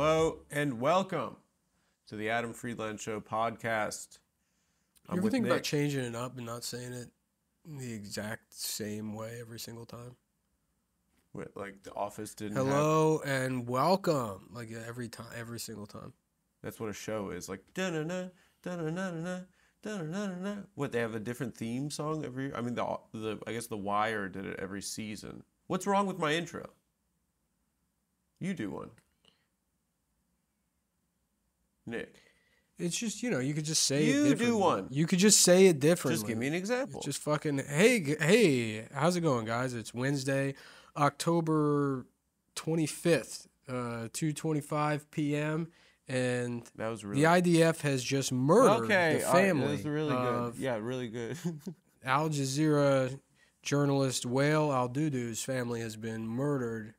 Hello and welcome to the Adam Friedland Show podcast. You ever think about changing it up and not saying it the exact same way every single time? What, like The Office didn't have... Hello and welcome, like every time, every single time. That's what a show is, like da-na-na, da-na-na-na-na, da-na-na-na-na. What, they have a different theme song every... I mean, I guess The Wire did it every season. What's wrong with my intro? You do one. Nick. It's just, you know, you could just say it differently. You do one. You could just say it differently. Just give me an example. It's just fucking, hey, how's it going, guys? It's Wednesday, October 25th, 2:25 p.m., and that was really... the IDF has just murdered the family. That was really good. Yeah, really good. Al Jazeera journalist Wael Al-Dahdouh's family has been murdered.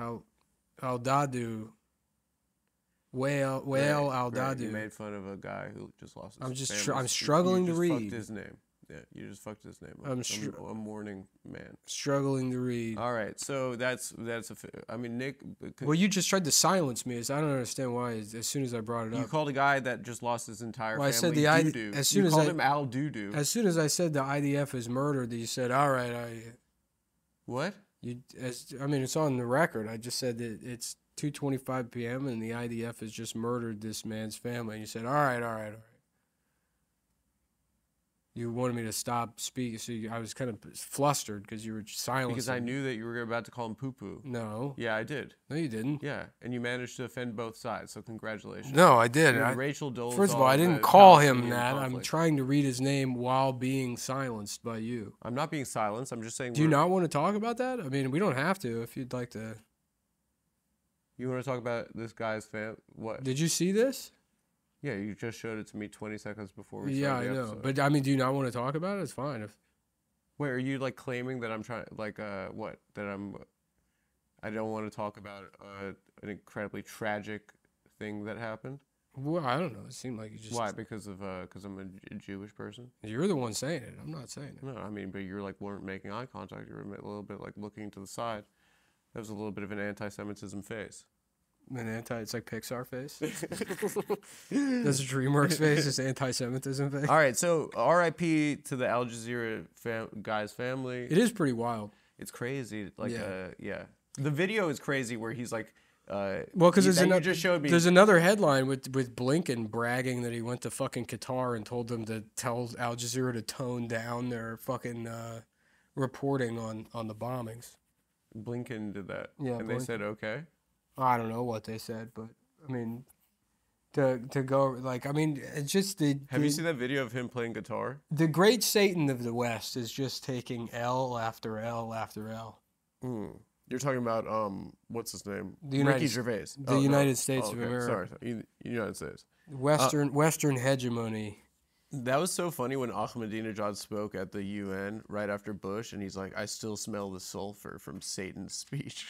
Al-Dahdouh. Wael Al-Dahdouh. You made fun of a guy who just lost his... I'm struggling to read. You just fucked his name. Yeah, you just fucked his name up. I'm a mourning man. Struggling to read. All right, so that's a... I mean, Nick... Well, you just tried to silence me. So I don't understand why as soon as I brought it up. You called a guy that just lost his entire family Dahdouh. You called him Al-Dahdouh. As soon as I said the IDF is murdered, you said, all right, What? I mean, it's on the record. I just said that it's 2:25 p.m. and the IDF has just murdered this man's family. And you said, all right, all right, all right. You wanted me to stop speaking, so I was kind of flustered because you were silent. Because I knew that you were about to call him poo-poo. No. Yeah, I did. No, you didn't. Yeah, and you managed to offend both sides, so congratulations. No, I did. Rachel Dolezal. First of all, I didn't call him that. I'm trying to read his name while being silenced by you. I'm not being silenced. I'm just saying... Do you not want to talk about that? I mean, we don't have to if you'd like to... You want to talk about this guy's family? What? Did you see this? Yeah, you just showed it to me 20 seconds before we started. Yeah, I know. Episode. But, I mean, do you not want to talk about it? It's fine. Wait, are you, like, claiming that I'm trying, like, what? That I don't want to talk about an incredibly tragic thing that happened? Well, I don't know. It seemed like you just... Why? Because of, because I'm a Jewish person? You're the one saying it. I'm not saying it. No, I mean, but you're, like, weren't making eye contact. You were a little bit, like, looking to the side. That was a little bit of an anti-Semitism face. It's like Pixar face. That's a DreamWorks face. It's anti-Semitism face. All right, so R.I.P. to the Al Jazeera guy's family. It is pretty wild. It's crazy. Like, yeah, the video is crazy where he's like, well, because there's another headline with Blinken bragging that he went to fucking Qatar and told them to tell Al Jazeera to tone down their fucking reporting on the bombings. Blinken did that. Yeah, and Blinken. They said okay. I don't know what they said, but I mean, to go like, I mean, it's just the... Have you seen that video of him playing guitar? The great Satan of the West is just taking L after L after L. Mm. You're talking about what's his name? Ricky Gervais. The United States of America. Sorry, United States. Western hegemony. That was so funny when Ahmadinejad spoke at the UN right after Bush, and he's like, "I still smell the sulfur from Satan's speech."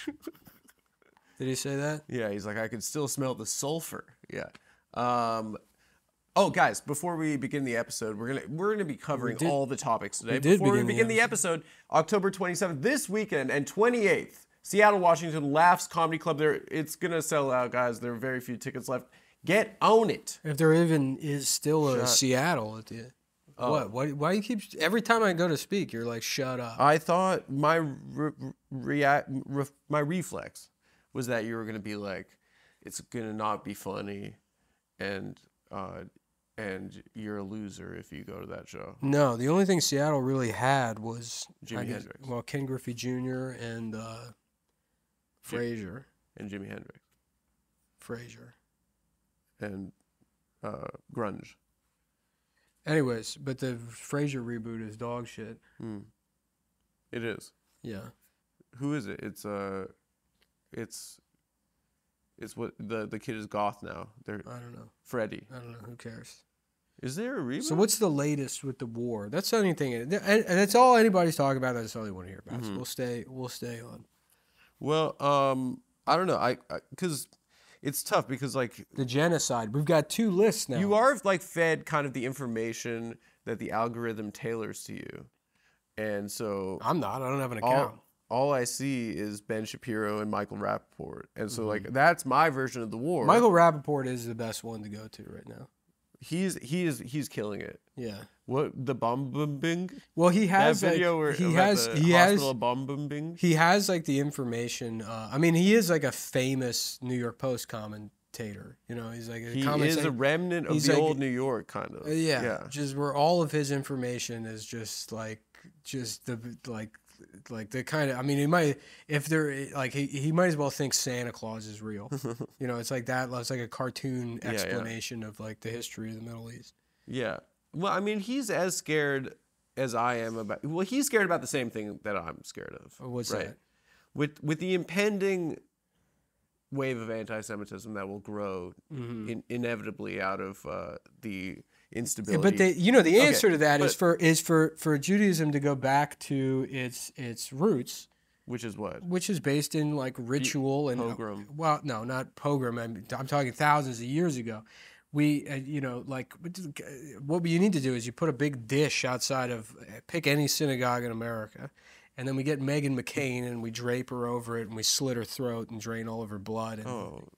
Did he say that? Yeah, he's like, I can still smell the sulfur. Yeah. Oh, guys, before we begin the episode, we're gonna be covering all the topics today. Before we begin the episode, October 27th, this weekend, and 28th, Seattle, Washington, Laughs Comedy Club. It's gonna sell out, guys. There are very few tickets left. Get on it. If there even is still a Seattle at the... Why do you keep... Every time I go to speak, you're like, shut up. I thought my reflex was that you were gonna be like, it's gonna not be funny, and you're a loser if you go to that show. No, the only thing Seattle really had was Jimi Hendrix. Well, Ken Griffey Jr. and Frazier. And Jimi Hendrix. Frazier. And grunge. Anyways, but the Frazier reboot is dog shit. Mm. It is. Yeah. Who is it? It's what the kid is goth now. I don't know. Freddy. I don't know. Who cares? Is there a reboot? So what's the latest with the war? That's anything, and that's all anybody's talking about. That's all they want to hear about. Mm-hmm. So we'll stay on. Well, I don't know. Because it's tough because like the genocide. We've got two lists now. You are like fed kind of the information that the algorithm tailors to you, and so I'm not. I don't have an account. all I see is Ben Shapiro and Michael Rapaport. And so, like, that's my version of the war. Michael Rapaport is the best one to go to right now. He's killing it. Yeah. What the bomb-bombing? Well, he has that video where he has like the information. I mean, he is like a famous New York Post commentator. You know, he's like a a remnant of the old New York kind of. Yeah. Just where all of his information is just like the kind of, I mean, he might, if they're like, he might as well think Santa Claus is real. You know, it's like that. It's like a cartoon explanation of like the history of the Middle East. Yeah. Well, I mean, he's as scared as I am about, well, he's scared about the same thing that I'm scared of. What's that? With the impending wave of anti-Semitism that will grow inevitably out of the instability. Yeah, but you know, the answer to that is for Judaism to go back to its roots, which is what? Which is based in like ritual and pogrom. Well, no, not pogrom. I'm talking thousands of years ago. We, you know, like what you need to do is you put a big dish outside of, pick any synagogue in America, and then we get Meghan McCain and we drape her over it and we slit her throat and drain all of her blood and,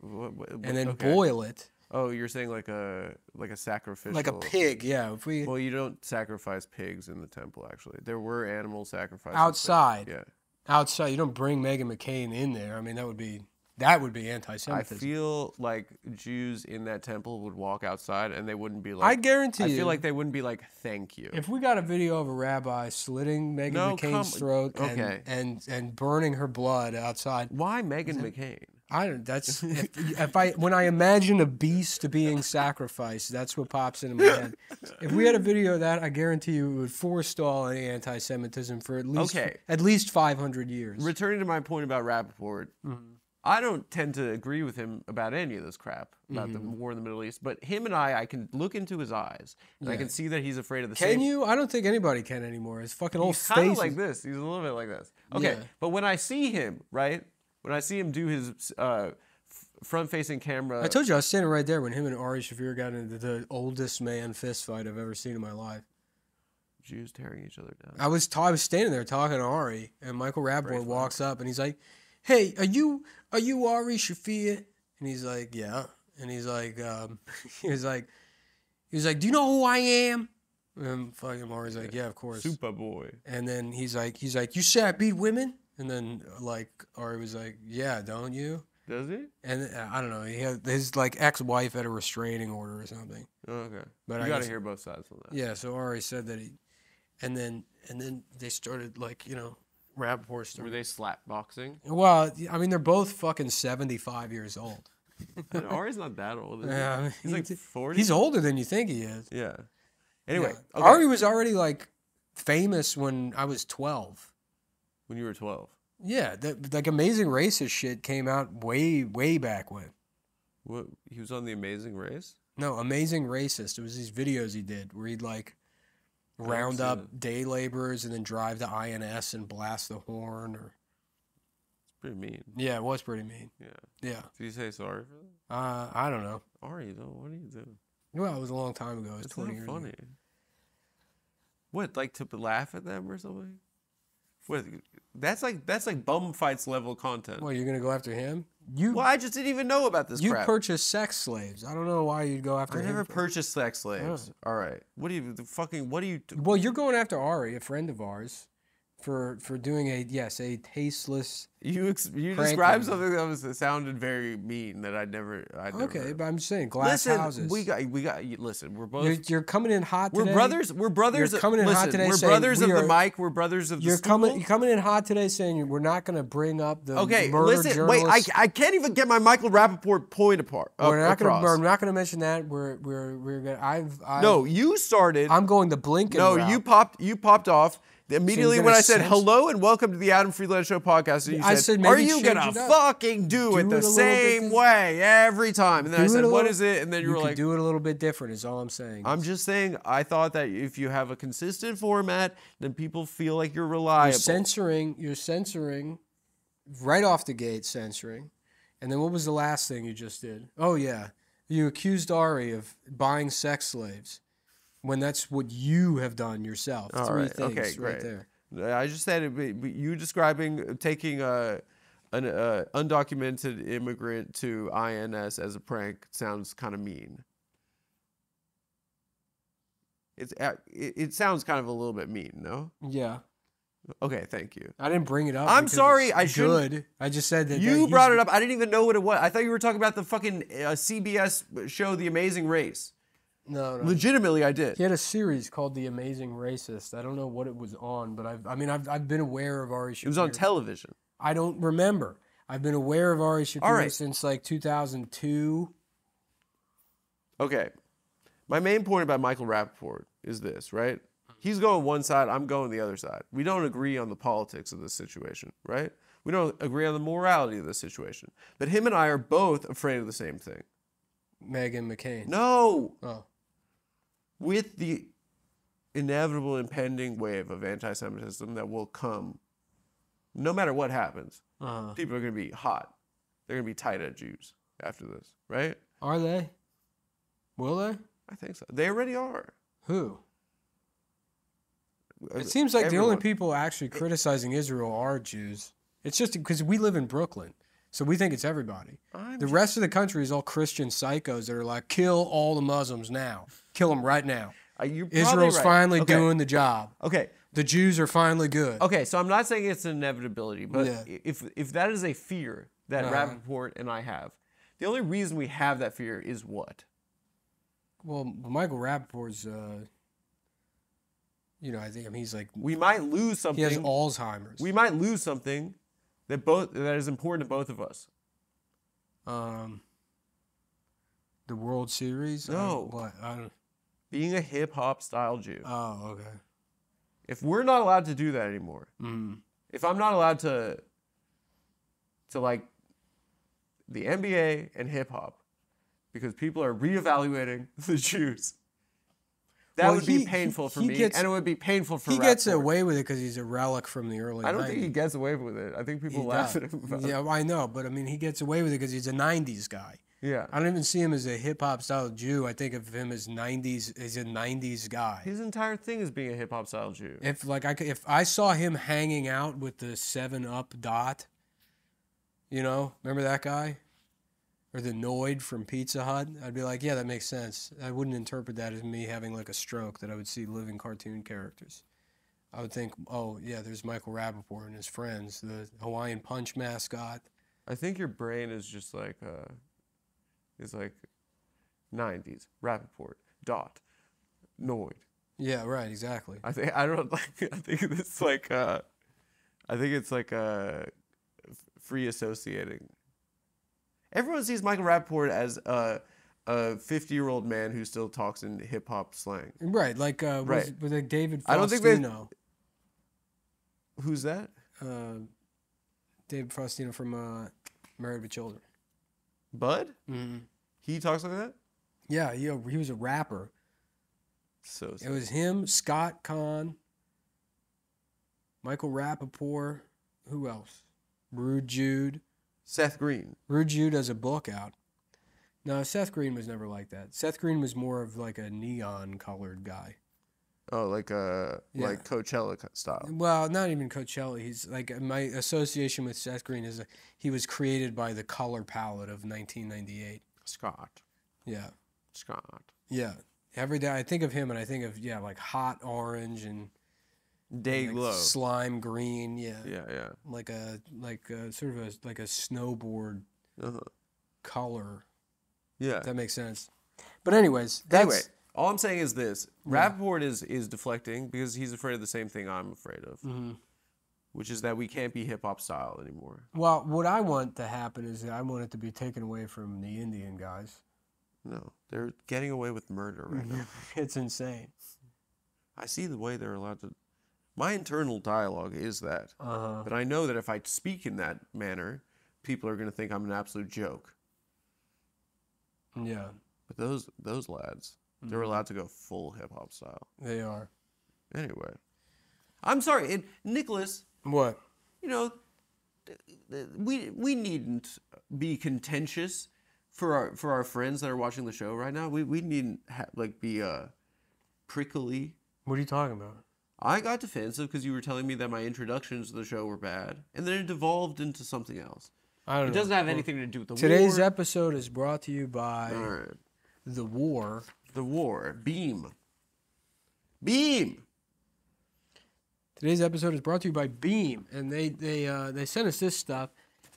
and then boil it. Oh, you're saying like a sacrificial, like a pig, yeah. If we, well, you don't sacrifice pigs in the temple. Actually, there were animal sacrifices outside. Yeah, outside. You don't bring Meghan McCain in there. I mean, that would be anti-Semitism. I feel like Jews in that temple would walk outside and they wouldn't be like, I guarantee you. I feel like they wouldn't be like, thank you. If we got a video of a rabbi slitting Meghan McCain's throat and burning her blood outside. Why Meghan McCain? I don't. That's when I imagine a beast being sacrificed, that's what pops into my head. If we had a video of that, I guarantee you it would forestall any anti-Semitism for at least 500 years. Returning to my point about Rapaport, I don't tend to agree with him about any of this crap about the war in the Middle East. But him and I can look into his eyes and I can see that he's afraid of the same. Can you? I don't think anybody can anymore. His fucking old face. He's kind of like this. He's a little bit like this. Okay, but when I see him, right? When I see him do his front-facing camera... I told you, I was standing right there when him and Ari Shaffir got into the oldest man fist fight I've ever seen in my life. Jews tearing each other down. I was standing there talking to Ari, and Michael Rapaport walks up, and he's like, hey, are you Ari Shaffir? And he's like, yeah. And he's like, he was like, do you know who I am? And fucking Ari's like, yeah, of course. Superboy. And then he's like, you said I beat women? And then, like, Ari was like, yeah, don't you? Does he? And I don't know. He had his, like, ex-wife had a restraining order or something. Oh, okay. But I got to hear both sides of that. Yeah, so Ari said that he... And then they started, like, you know, Rapaport started... Were they slap boxing? Well, I mean, they're both fucking 75 years old. And Ari's not that old, is he? I mean, he's like 40? He's older than you think he is. Yeah. Anyway. Yeah. Okay. Ari was already, like, famous when I was 12. When you were 12. Yeah, that like Amazing Racist shit came out way back when. What, he was on The Amazing Race? No, Amazing Racist. It was these videos he did where he'd like round up day laborers and then drive to INS and blast the horn. Or it's pretty mean. Yeah, it was pretty mean. Yeah. Yeah. Did you say sorry for that? I don't know. Ari, though, what are you doing? Well, it was a long time ago. It was 20 years ago. That's funny. What, like to laugh at them or something? What, that's like bum fights level content. Well, you're gonna go after him? Well, I just didn't even know about this crap. You purchased sex slaves. I don't know why you'd go after him. I never purchased sex slaves. All right. Well, you're going after Ari, a friend of ours, for doing a tasteless. You described something that sounded very mean that I'd never. Okay, but I'm just saying glass houses. We got. Listen, we're both. You're coming in hot today. We're brothers. You're coming in hot today. We're brothers of the mic. We're brothers of the. You're coming in hot today, saying we're not going to bring up the. Okay, murder listen. Journalists. Wait, I can't even get my Michael Rapaport point apart. We're not going to mention that. We're going. No, you started. I'm going to Blinken. No, you popped off. Immediately when I said hello and welcome to the Adam Friedland Show podcast, and you said, are you gonna fucking do it the same way every time? And then I said, what is it? And then you were like, do it a little bit different is all I'm saying. I'm just saying I thought that if you have a consistent format, then people feel like you're reliable. You're censoring right off the gate, And then what was the last thing you just did? Oh yeah. You accused Ari of buying sex slaves. When that's what you have done yourself. All right. Three things right there. I just said it, but you describing taking an undocumented immigrant to INS as a prank sounds kind of mean. It sounds kind of a little bit mean, no? Yeah. Okay, thank you. I didn't bring it up. I'm sorry. I should. I just said that. You brought it up. I didn't even know what it was. I thought you were talking about the fucking CBS show, The Amazing Race. No, no. Legitimately, I did. He had a series called The Amazing Racist. I don't know what it was on, but I've been aware of Ari Shaffir. It was on television. I don't remember. I've been aware of Ari Shaffir since like 2002. Okay. My main point about Michael Rapaport is this, right? He's going one side, I'm going the other side. We don't agree on the politics of this situation, right? We don't agree on the morality of this situation. But him and I are both afraid of the same thing. Meghan McCain. No! Oh. With the inevitable impending wave of anti-Semitism that will come, no matter what happens, people are going to be hot. They're going to be tight at Jews after this, right? Are they? Will they? I think so. They already are. Who? It seems like everyone. The only people actually criticizing Israel are Jews. It's just because we live in Brooklyn, so we think it's everybody. The rest of the country is all Christian psychos that are like, kill all the Muslims now. Kill them right now. Israel's finally doing the job. Okay. The Jews are finally good. Okay, so I'm not saying it's an inevitability, but if that is a fear that Rapaport and I have, the only reason we have that fear is what? Well, Michael Rapaport's... you know, I think he's like... We might lose something... He has Alzheimer's. We might lose something that is important to both of us. The World Series? No. I don't... Being a hip-hop style Jew. Oh, okay. If we're not allowed to do that anymore, if I'm not allowed to like, the NBA and hip-hop, because people are reevaluating the Jews... That would be painful for me, and it would be painful for Rapaport. He gets away with it because he's a relic from the early 90s. I don't think he gets away with it. I think people laugh at him about it. Yeah, I know, but I mean, he gets away with it because he's a 90s guy. Yeah. I don't even see him as a hip-hop style Jew. I think of him as a 90s guy. His entire thing is being a hip-hop style Jew. If I saw him hanging out with the 7-Up Dot, you know, remember that guy? Or the Noid from Pizza Hut, I'd be like, yeah, that makes sense. I wouldn't interpret that as me having like a stroke that I would see living cartoon characters. I would think, oh, yeah, there's Michael Rapaport and his friends, the Hawaiian Punch mascot. I think your brain is just like, it's like 90s, Rapaport, Dot, Noid. Yeah, right, exactly. I think it's like free associating. Everyone sees Michael Rapaport as a 50-year-old man who still talks in hip-hop slang. Right, like with David Faustino. I don't think Who's that? David Faustino from Married with Children. Bud? Mm-hmm. He talks like that? Yeah, he was a rapper. So sad. It was him, Scott Kahn, Michael Rapaport, who else? Rude Jude. Seth Green. Rude Jude has a book out. No, Seth Green was never like that. Seth Green was more of like a neon-colored guy. Oh, like Coachella style. Well, not even Coachella. He's like, my association with Seth Green is he was created by the color palette of 1998. Scott. Yeah. Scott. Yeah. Every day I think of him and I think of like hot orange and. Day like glow, slime green, yeah, like a sort of like a snowboard color, yeah. If that makes sense. But anyways, all I'm saying is this: Rapaport is deflecting because he's afraid of the same thing I'm afraid of, which is that we can't be hip hop style anymore. Well, what I want to happen is that I want it to be taken away from the Indian guys. No, they're getting away with murder right now. It's insane. I see the way they're allowed to. My internal dialogue is that. But I know that if I speak in that manner, people are going to think I'm an absolute joke. Yeah. But those lads, they're allowed to go full hip-hop style. They are. Anyway. I'm sorry, Nicholas. What? You know, we needn't be contentious for our friends that are watching the show right now. We needn't be prickly. What are you talking about? I got defensive because you were telling me that my introductions to the show were bad, and then it devolved into something else. I don't know. It doesn't have anything to do with the war. Today's episode is brought to you by the war. The war. Beam. Beam! Today's episode is brought to you by Beam, and they sent us this stuff.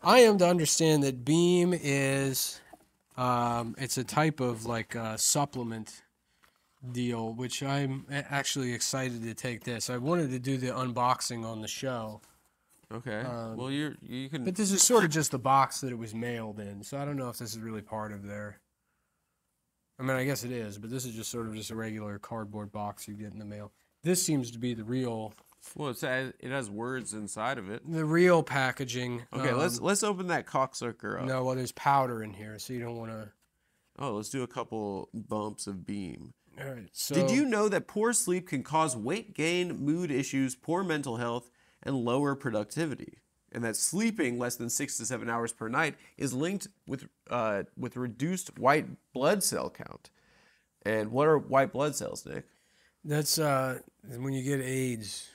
I am to understand that Beam is, it's a type of like supplement deal, which I'm actually excited to take this. I wanted to do the unboxing on the show. Okay. Well, you can. But this is sort of just the box that it was mailed in, so I don't know if this is really part of their. I mean, I guess it is, but this is just sort of just a regular cardboard box you get in the mail. This seems to be the real. Well, it has words inside of it. The real packaging. Okay, let's open that cocksucker up. No, well, there's powder in here, so you don't want to. Oh, let's do a couple bumps of Beam. All right. So did you know that poor sleep can cause weight gain, mood issues, poor mental health, and lower productivity? And that sleeping less than 6 to 7 hours per night is linked with reduced white blood cell count. And what are white blood cells, Nick? That's when you get AIDS.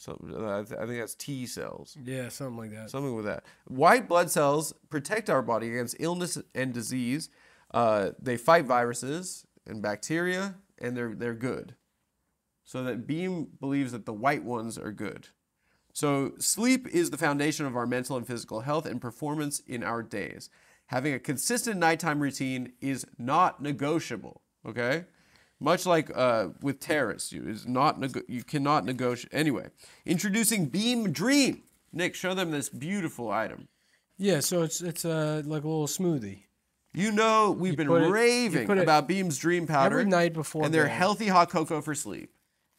So, I think that's T cells. Yeah, something like that. Something with that. White blood cells protect our body against illness and disease. They fight viruses and bacteria, and they're good. So that Beam believes that the white ones are good. So sleep is the foundation of our mental and physical health and performance in our days. Having a consistent nighttime routine is not negotiable. Okay. Much like with terrorists, you cannot negotiate. Anyway, introducing Beam Dream. Nick, show them this beautiful item. Yeah, so it's like a little smoothie. You know, we've been raving about Beam's Dream Powder. Every night before. And their healthy hot cocoa for sleep.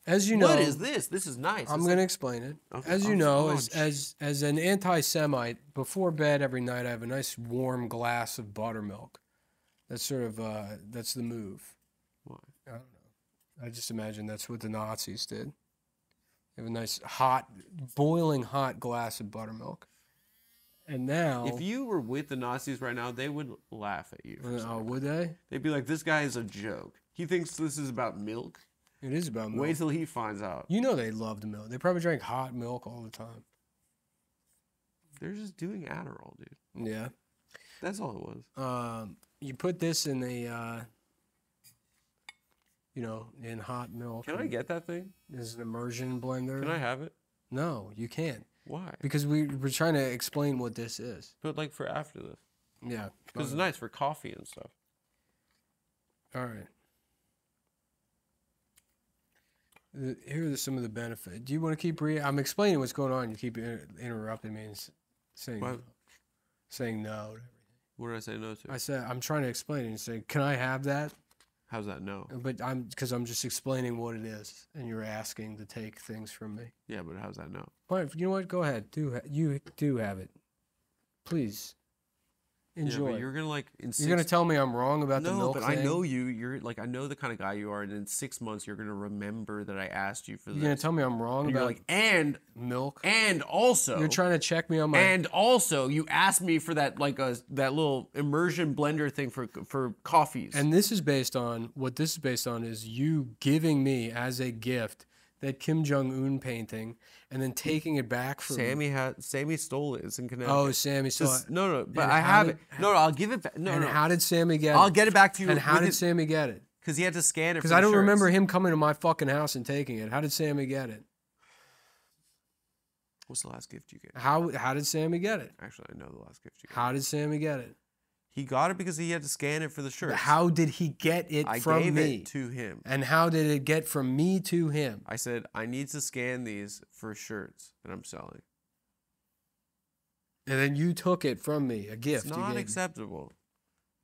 As you know. What is this? This is nice. I'm going to explain it. Okay. As you know, as an anti-Semite, before bed every night I have a nice warm glass of buttermilk. That's sort of, that's the move. I don't know. I just imagine that's what the Nazis did. They have a nice hot, boiling hot glass of buttermilk. And now, if you were with the Nazis right now, they would laugh at you. Oh, would they? They'd be like, "This guy is a joke. He thinks this is about milk." It is about milk. Wait till he finds out. You know they loved milk. They probably drank hot milk all the time. They're just doing Adderall, dude. Yeah, that's all it was. You put this in the. You know, in hot milk. Can I get that thing? There's an immersion blender. Can I have it? No, you can't. Why? Because we're trying to explain what this is. But like for after this. Yeah. Because it's nice for coffee and stuff. All right. Here are some of the benefits. Do you want to keep reading? I'm explaining what's going on. You keep interrupting me and saying no to everything. What did I say no to? I said, I'm trying to explain it and say, can I have that? How's that no? But because I'm just explaining what it is, and you're asking to take things from me. Yeah, but how's that no? But you know what? Go ahead. You do have it. Please enjoy. Yeah, but you're gonna like. You're gonna tell me I'm wrong about the milk thing? No, but I know you. You're like I know the kind of guy you are, and in 6 months you're gonna remember that I asked you for this. You're gonna tell me I'm wrong about like and milk and also. You're trying to check me on my. And also, you asked me for that like that little immersion blender thing for coffees. And this is based on what this is based on is you giving me as a gift that Kim Jong-un painting and then taking it back from Sammy stole it. It's in Connecticut. Oh, Sammy stole it. No, but I have it. No, I'll give it back. No, and how did Sammy get it? I'll get it back to you. And how did Sammy get it? Because he had to scan it. Because I don't remember him coming to my fucking house and taking it. How did Sammy get it? What's the last gift you get? How did Sammy get it? Actually, I know the last gift you get. How did Sammy get it? He got it because he had to scan it for the shirt. How did he get it from me? I gave it to him. And how did it get from me to him? I said, I need to scan these for shirts that I'm selling. And then you took it from me, a gift. It's not acceptable.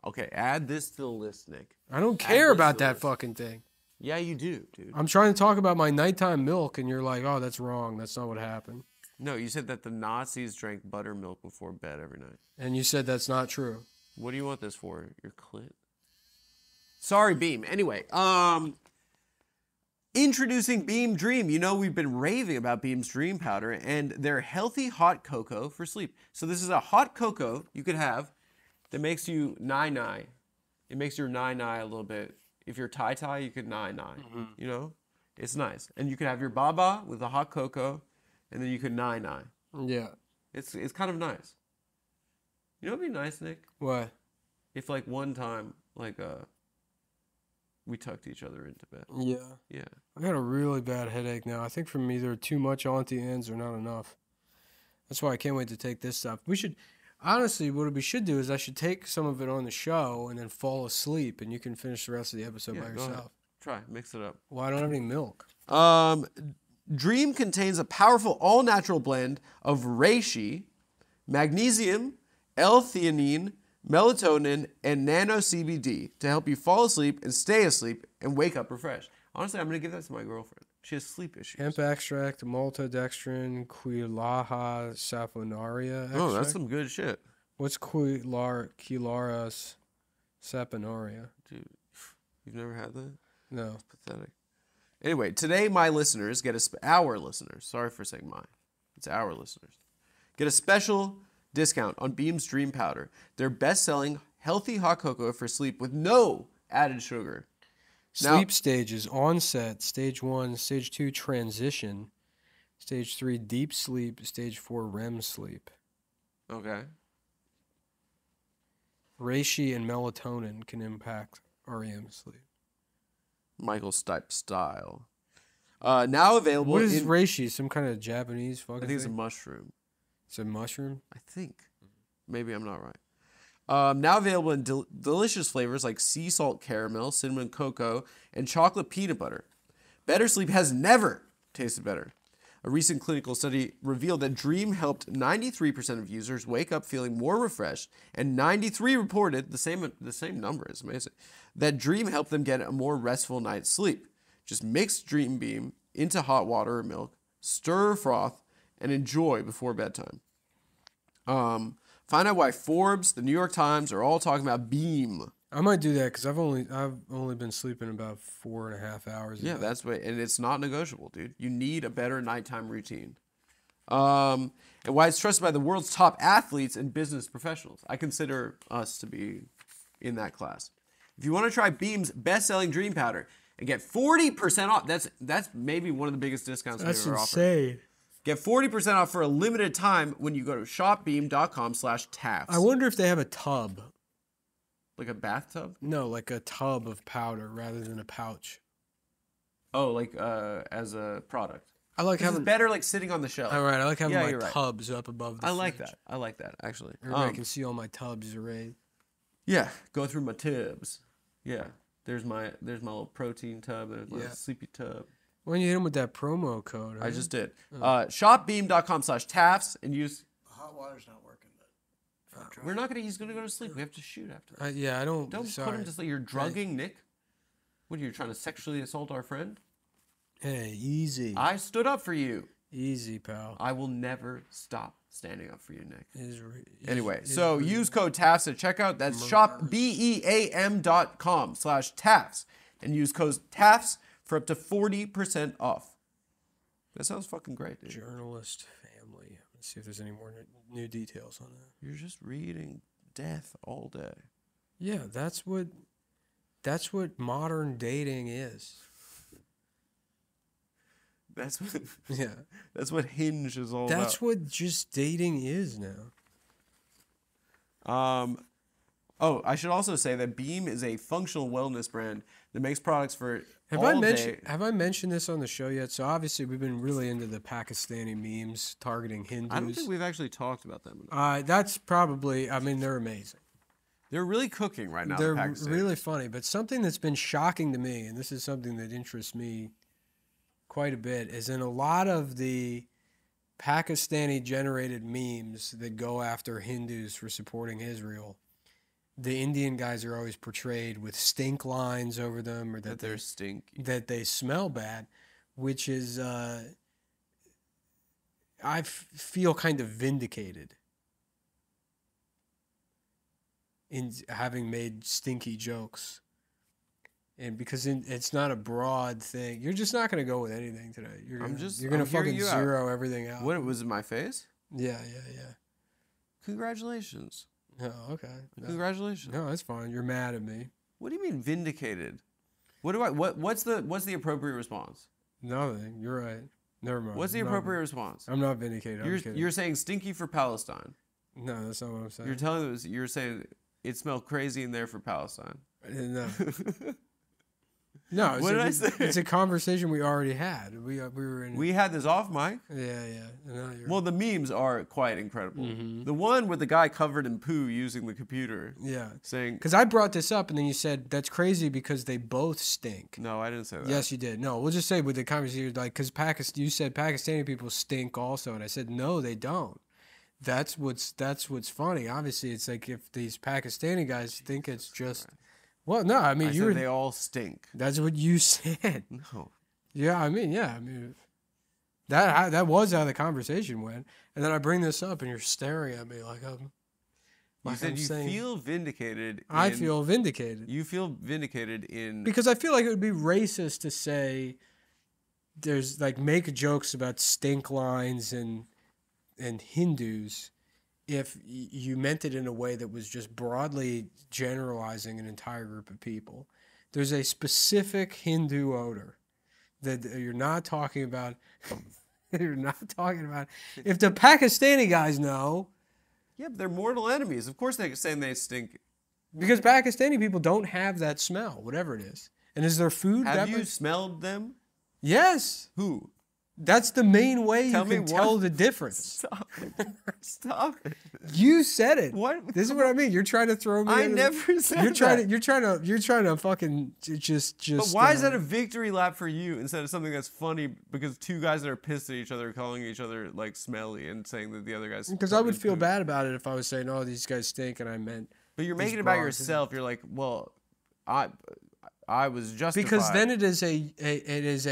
Okay, add this to the list, Nick. I don't care about that fucking thing. Yeah, you do, dude. I'm trying to talk about my nighttime milk, and you're like, oh, that's wrong. That's not what happened. No, you said that the Nazis drank buttermilk before bed every night. And you said that's not true. What do you want this for? Your clit? Sorry, Beam. Anyway, introducing Beam Dream. You know, we've been raving about Beam's Dream Powder and their healthy hot cocoa for sleep. So this is a hot cocoa you could have that makes you nine-nine. It makes your nine-nine a little bit. If you're tie-tie, you could nine-nine, you know? It's nice. And you could have your baba with a hot cocoa, and then you could nai-nai. Yeah. It's kind of nice. You know what would be nice, Nick? What? If, like, one time, like, we tucked each other into bed. Yeah. Yeah. I got a really bad headache now. I think from either too much Auntie Anne's or not enough. That's why I can't wait to take this stuff. We should... Honestly, what we should do is I should take some of it on the show and then fall asleep, and you can finish the rest of the episode by yourself. Ahead. Try. Mix it up. Well, I don't have any milk. Dream contains a powerful all-natural blend of reishi, magnesium, L-theanine, melatonin, and nano-CBD to help you fall asleep and stay asleep and wake up refreshed. Honestly, I'm going to give that to my girlfriend. She has sleep issues. Hemp extract, maltodextrin, quilaha saponaria extract. Oh, that's some good shit. What's quilaris saponaria? Dude, you've never had that? No. That's pathetic. Anyway, today my listeners get our listeners, sorry for saying mine. It's our listeners. Get a special discount on Beam's Dream Powder, their best-selling healthy hot cocoa for sleep with no added sugar. Sleep stages, onset, stage 1, stage 2, transition, stage 3, deep sleep, stage 4, REM sleep. Okay. Reishi and melatonin can impact REM sleep. Michael Stipe style. Now available. What is reishi? Some kind of Japanese fucking thing? I think it's a mushroom. It's a mushroom? I think. Maybe I'm not right. Now available in delicious flavors like sea salt caramel, cinnamon cocoa, and chocolate peanut butter. Better sleep has never tasted better. A recent clinical study revealed that Dream helped 93% of users wake up feeling more refreshed, and 93 reported the same number. It's amazing that Dream helped them get a more restful night's sleep. Just mix Dream Beam into hot water or milk, stir froth, and enjoy before bedtime. Find out why Forbes, the New York Times are all talking about Beam. I might do that because I've only been sleeping about 4.5 hours. Yeah, that's what, and it's not negotiable, dude. You need a better nighttime routine. And why it's trusted by the world's top athletes and business professionals. I consider us to be in that class. If you want to try Beam's best-selling Dream Powder and get 40% off, that's maybe one of the biggest discounts we've ever offered. That's insane. Get 40% off for a limited time when you go to shopbeam.com/tafts. I wonder if they have a tub. Like a bathtub? No, like a tub of powder rather than a pouch. Oh, like as a product. I like having better like sitting on the shelf. All right, I like having my tubs up above the fridge. I like that, actually. Everybody can see all my tubs arrayed. Yeah, go through my tubs. Yeah, there's my little protein tub, there's my sleepy tub. Why don't you hit him with that promo code? Right? I just did. Oh. Shopbeam.com/tafts and use... Hot water's not working. We're not going to... He's going to go to sleep. We have to shoot after that. Yeah, I don't... Don't put him to sleep. You're drugging, Nick. What, are you trying to sexually assault our friend? Hey, easy. I stood up for you. Easy, pal. I will never stop standing up for you, Nick. Anyway, so use code TAFTS at checkout. That's shopbeam.com/tafts and use code TAFTS for up to 40% off. That sounds fucking great, dude. Journalist family. Let's see if there's any more new details on that. You're just reading death all day. Yeah, that's what modern dating is. That's what Hinge is all about. That's what just dating is now. Oh, I should also say that Beam is a functional wellness brand that makes products for Have I mentioned this on the show yet? So obviously we've been really into the Pakistani memes targeting Hindus. I don't think we've actually talked about them. That's probably, I mean, they're amazing. They're really cooking right now. They're really funny, but something that's been shocking to me, and this is something that interests me quite a bit, is in a lot of the Pakistani-generated memes that go after Hindus for supporting Israel, the Indian guys are always portrayed with stink lines over them, or that they're stinky, that they smell bad, which is I feel kind of vindicated in having made stinky jokes, and because it's not a broad thing. You're just not going to go with anything today. You're gonna fucking zero everything out. What was it, my face? Yeah. Congratulations. Oh, okay. No. Congratulations. No, that's fine. You're mad at me. What do you mean vindicated? What's the appropriate response? Nothing. You're right. Never mind. What's the appropriate response? I'm not vindicated. You're saying stinky for Palestine. No, that's not what I'm saying. You're telling us. You're saying it smelled crazy in there for Palestine. No. No. What did I say? It's a conversation we already had. We were in. We had this off mic. Yeah, yeah. No, well, the memes are quite incredible. Mm-hmm. The one with the guy covered in poo using the computer. Yeah. Saying. Because I brought this up, and then you said that's crazy because they both stink. No, I didn't say that. Yes, you did. No, we'll just say with the conversation like because you said Pakistani people stink also, and I said no, they don't. That's what's funny. Obviously, it's like if these Pakistani guys think it's just. Christ. Well, no, I mean, you said they all stink. That's what you said. No. Yeah, I mean, that was how the conversation went. And then I bring this up, and you're staring at me like I'm. You said you feel vindicated. I feel vindicated. You feel vindicated in because I feel like it would be racist to say there's like make jokes about stink lines and Hindus. If you meant it in a way that was just broadly generalizing an entire group of people. There's a specific Hindu odor that you're not talking about. You're not talking about. If the Pakistani guys know. Yeah, but they're mortal enemies. Of course they're saying they stink. Because Pakistani people don't have that smell, whatever it is. And is there food? Have you smelled them? Yes. Who? That's the main way you can tell the difference. Stop it. Stop it. You said it. What? This is what I mean. You're trying to throw me. I never said that. You're trying to fucking just. But why is that a victory lap for you instead of something that's funny? Because two guys that are pissed at each other are calling each other like smelly and saying that the other guys. Because I would feel bad about it if I was saying, "Oh, these guys stink," and I meant. But you're making it about yourself. You're like, well, I was justified. Because then it is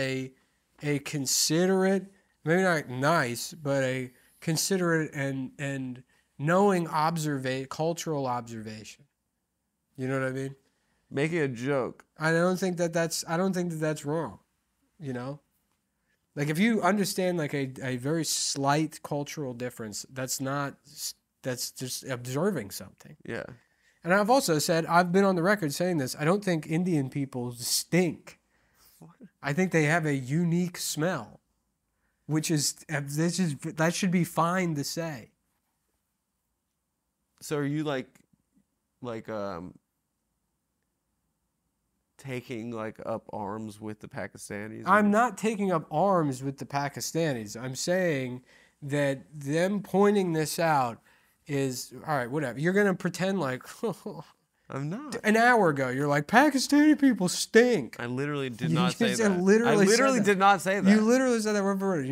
a considerate, maybe not nice, but a considerate and knowing cultural observation. You know what I mean? Making a joke. I don't think that's wrong. You know, like if you understand like a very slight cultural difference, that's just observing something. Yeah. And I've also said I've been on the record saying this. I don't think Indian people stink. I think they have a unique smell, which is that should be fine to say. So are you like taking like up arms with the Pakistanis? I'm not taking up arms with the Pakistanis. I'm saying that them pointing this out is all right. Whatever. You're gonna pretend like. I'm not. An hour ago, you're like, Pakistani people stink. I literally did not say that. I literally did not say that. You literally said that word for word.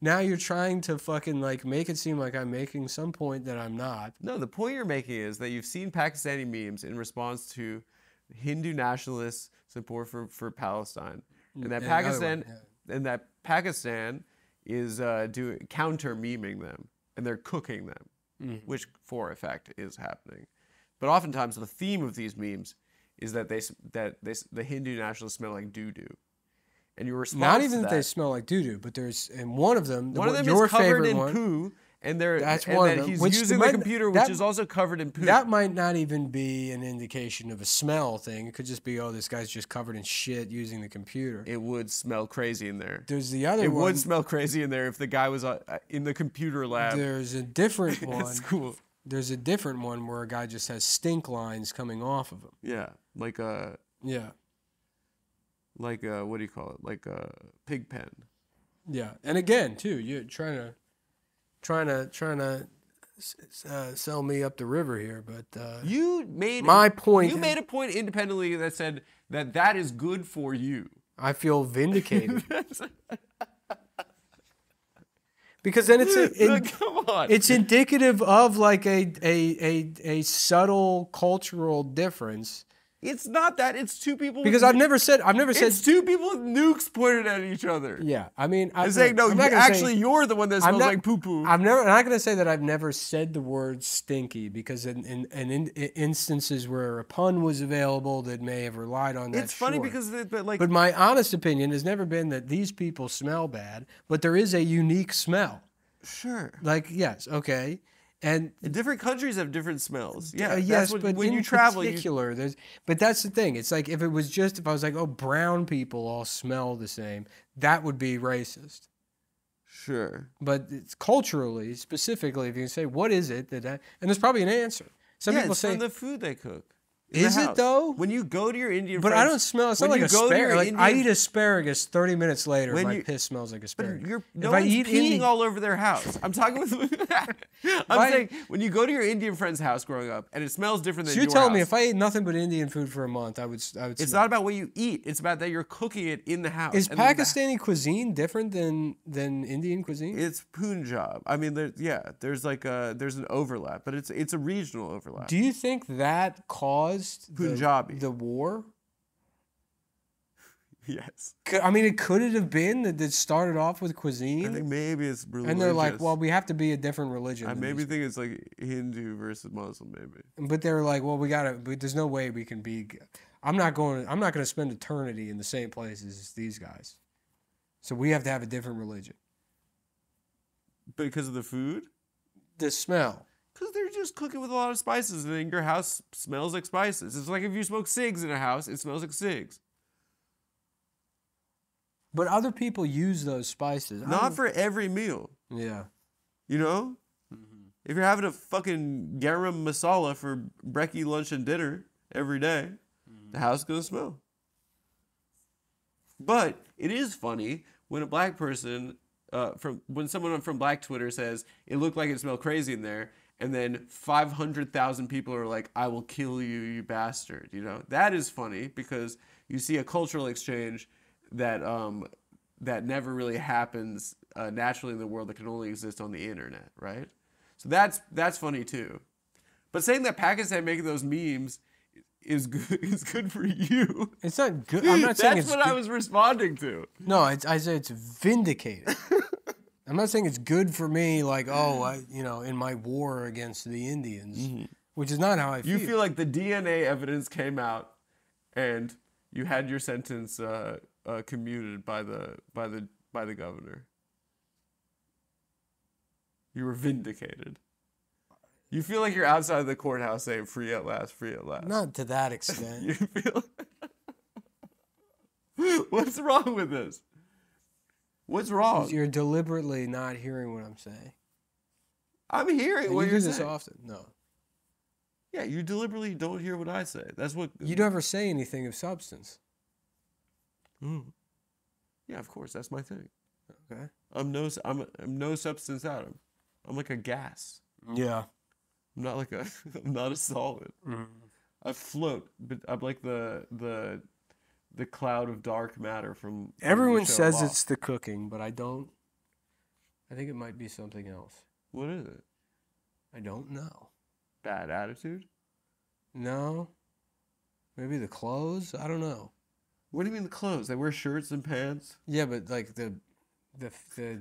Now you're trying to fucking like make it seem like I'm making some point that I'm not. No, the point you're making is that you've seen Pakistani memes in response to Hindu nationalists' support for Palestine, and that Pakistan is doing counter memeing them, and they're cooking them, which for effect is happening. But oftentimes the theme of these memes is that the Hindu nationalists smell like doo doo, and your response not even to that they smell like doo doo, but there's and one of them is covered in poo, and they're that's and one that of them. He's which using might, the computer, which that, is also covered in poo. That might not even be an indication of a smell thing. It could just be oh, this guy's just covered in shit using the computer. It would smell crazy in there. There's the other. It one. Would smell crazy in there if the guy was in the computer lab. There's a different one. That's cool. There's a different one where a guy just has stink lines coming off of him. Yeah, like a... Yeah. Like a, what do you call it? Like a pig pen. Yeah, and again, too, you're trying to sell me up the river here, but... You made a point independently that said that is good for you. I feel vindicated. Because then it's indicative of like a subtle cultural difference. It's not that it's two people. Because I've never said it's two people with nukes pointed at each other. Yeah, I mean, I'm saying no. You're the one that smells like poo poo. I'm not going to say that I've never said the word stinky because in instances where a pun was available that may have relied on that. It's funny because but my honest opinion has never been that these people smell bad, but there is a unique smell. Sure. Like yes, okay. And different countries have different smells. Yeah, yes, but when you travel, particular, there's. But that's the thing. It's like if it was just if I was like, oh, brown people all smell the same, that would be racist. Sure. But it's culturally, specifically, if you say what is it that, and there's probably an answer. Some people say from the food they cook. Is it though? When you go to your Indian, but friends, I don't smell. It's not like asparagus. Like Indian, I eat asparagus 30 minutes later. My piss smells like asparagus. But no one's peeing all over their house. I'm talking with. I'm saying when you go to your Indian friend's house growing up, and it smells different than your house. So you're telling me if I ate nothing but Indian food for a month, I would. It's not about what you eat. It's about that you're cooking it in the house. Is Pakistani cuisine different than Indian cuisine? It's Punjab. I mean, there's an overlap, but it's a regional overlap. Do you think that caused the war? Yes. I mean, could it have been that it started off with cuisine? I think maybe it's religious. And they're like, well, we have to be a different religion. I maybe think it's like Hindu versus Muslim, maybe. But they're like, well, there's no way we can be, I'm not going to spend eternity in the same place as these guys. So we have to have a different religion. Because of the food? The smell. Because they're just cooking with a lot of spices, and then your house smells like spices. It's like if you smoke cigs in a house, it smells like cigs. But other people use those spices. Not for every meal. Yeah. You know? Mm-hmm. If you're having a fucking garam masala for brekkie, lunch, and dinner every day, the house is going to smell. But it is funny when a black person, when someone from black Twitter says, it looked like it smelled crazy in there, and then 500,000 people are like, I will kill you, you bastard. You know, that is funny because you see a cultural exchange that that never really happens naturally in the world, that can only exist on the internet, right? So that's funny too. But saying that Pakistan making those memes is good for you. It's not good. I'm not saying it's good. That's what I was responding to. No, I said it's vindicated. I'm not saying it's good for me, like, oh, in my war against the Indians, which is not how I feel. You feel like the DNA evidence came out, and you had your sentence commuted by the governor. You were vindicated. You feel like you're outside of the courthouse saying, "Free at last, free at last." Not to that extent. You feel. What's wrong with this? What's wrong? You're deliberately not hearing what I'm saying. I'm hearing what you're saying. You do this often. No. Yeah, you deliberately don't hear what I say. That's what. You don't ever say anything of substance. Mm. Yeah, of course. That's my thing. Okay. I'm no substance atom. I'm like a gas. Yeah. I'm not a solid. Mm. I float, but I'm like the cloud of dark matter from... Everyone says it's the cooking, but I don't... I think it might be something else. What is it? I don't know. Bad attitude? No. Maybe the clothes? I don't know. What do you mean the clothes? They wear shirts and pants? Yeah, but like the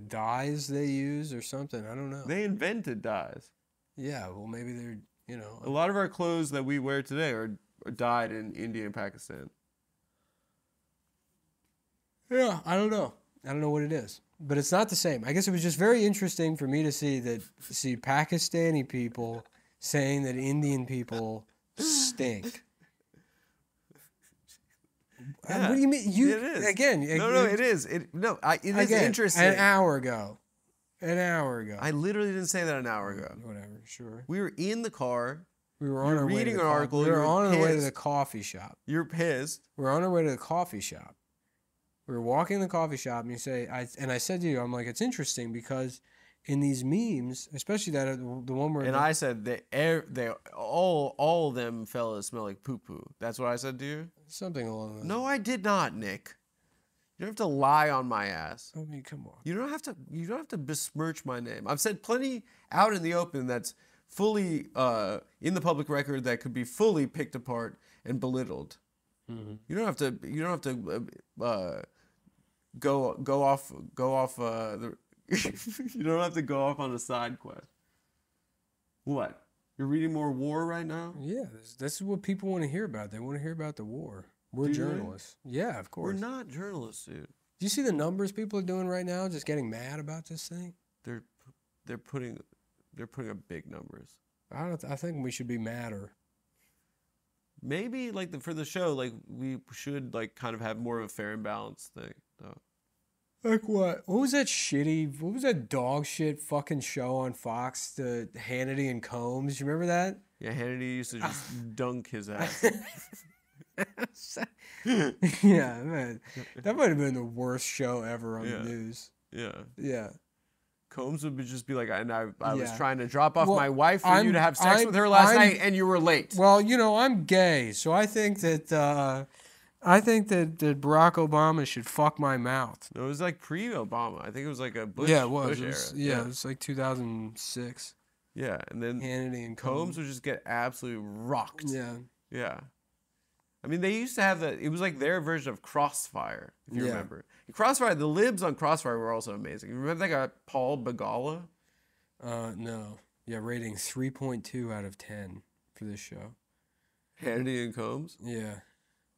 dyes they use or something, I don't know. They invented dyes. Yeah, well maybe they're, A lot of our clothes that we wear today are dyed in India and Pakistan. Yeah, I don't know. I don't know what it is, but it's not the same. I guess it was just very interesting for me to see see Pakistani people saying that Indian people stink. Yeah, what do you mean? It is. Again. No, it is. It is interesting. An hour ago. I literally didn't say that an hour ago. Whatever. Sure. We were in the car. We were on our way to the article. We were on our way to the coffee shop. You're pissed. We're on our way to the coffee shop. We were walking in the coffee shop, and you say, I said to you, I'm like, it's interesting because in these memes, especially the one where... And I said, all them fellas smell like poo-poo. That's what I said to you? Something along those lines. No, I did not, Nick. You don't have to lie on my ass. I mean, come on. You don't have to besmirch my name. I've said plenty out in the open that's fully in the public record that could be fully picked apart and belittled. Mm-hmm. You don't have to... Go off. You don't have to go off on a side quest. What? You're reading more war right now? Yeah, this is what people want to hear about. They want to hear about the war. We're journalists. Really? Yeah, of course. We're not journalists, dude. Do you see the numbers people are doing right now? Just getting mad about this thing. They're putting They're putting up big numbers. I think we should be madder. Maybe like for the show, like we should like kind of have more of a fair and balanced thing. No. Like what? What was that shitty? What was that dog shit fucking show on Fox? The Hannity and Combs. You remember that? Yeah, Hannity used to just dunk his ass. Yeah, man, that might have been the worst show ever on the news. Yeah. Yeah. Combs would just be like, I was trying to drop off my wife for you to have sex with her last night, and you were late. Well, you know, I'm gay, so I think that Barack Obama should fuck my mouth. It was like pre-Obama. I think it was like a Bush. Yeah, it was. It was like 2006. Yeah, and then Hannity and Combs would just get absolutely rocked. Yeah. Yeah. I mean, they used to have that. It was like their version of Crossfire, if you remember. Crossfire, the libs on Crossfire were also amazing. You remember they got Paul Begala? No. Yeah, rating 3.2 out of 10 for this show. Hannity and Combs? Yeah.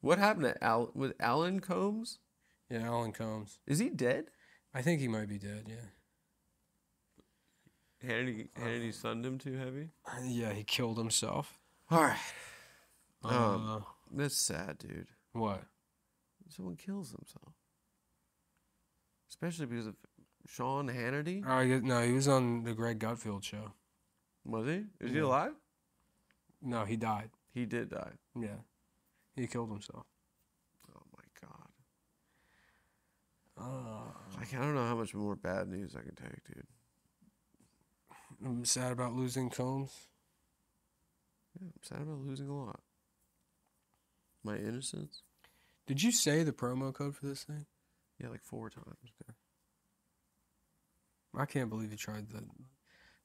What happened to Alan Colmes? Yeah, Alan Colmes. Is he dead? I think he might be dead, yeah. Hannity sunned him too heavy? Yeah, he killed himself. All right. That's sad, dude. What? Someone kills himself. Especially because of Sean Hannity? No, he was on the Greg Gutfield show. Was he? Is he alive? No, he died. He did die. Yeah. He killed himself. Oh, my God. I don't know how much more bad news I can take, dude. I'm sad about losing Combs. Yeah, I'm sad about losing a lot. My innocence. Did you say the promo code for this thing? Yeah, like 4 times. Okay. I can't believe you tried that.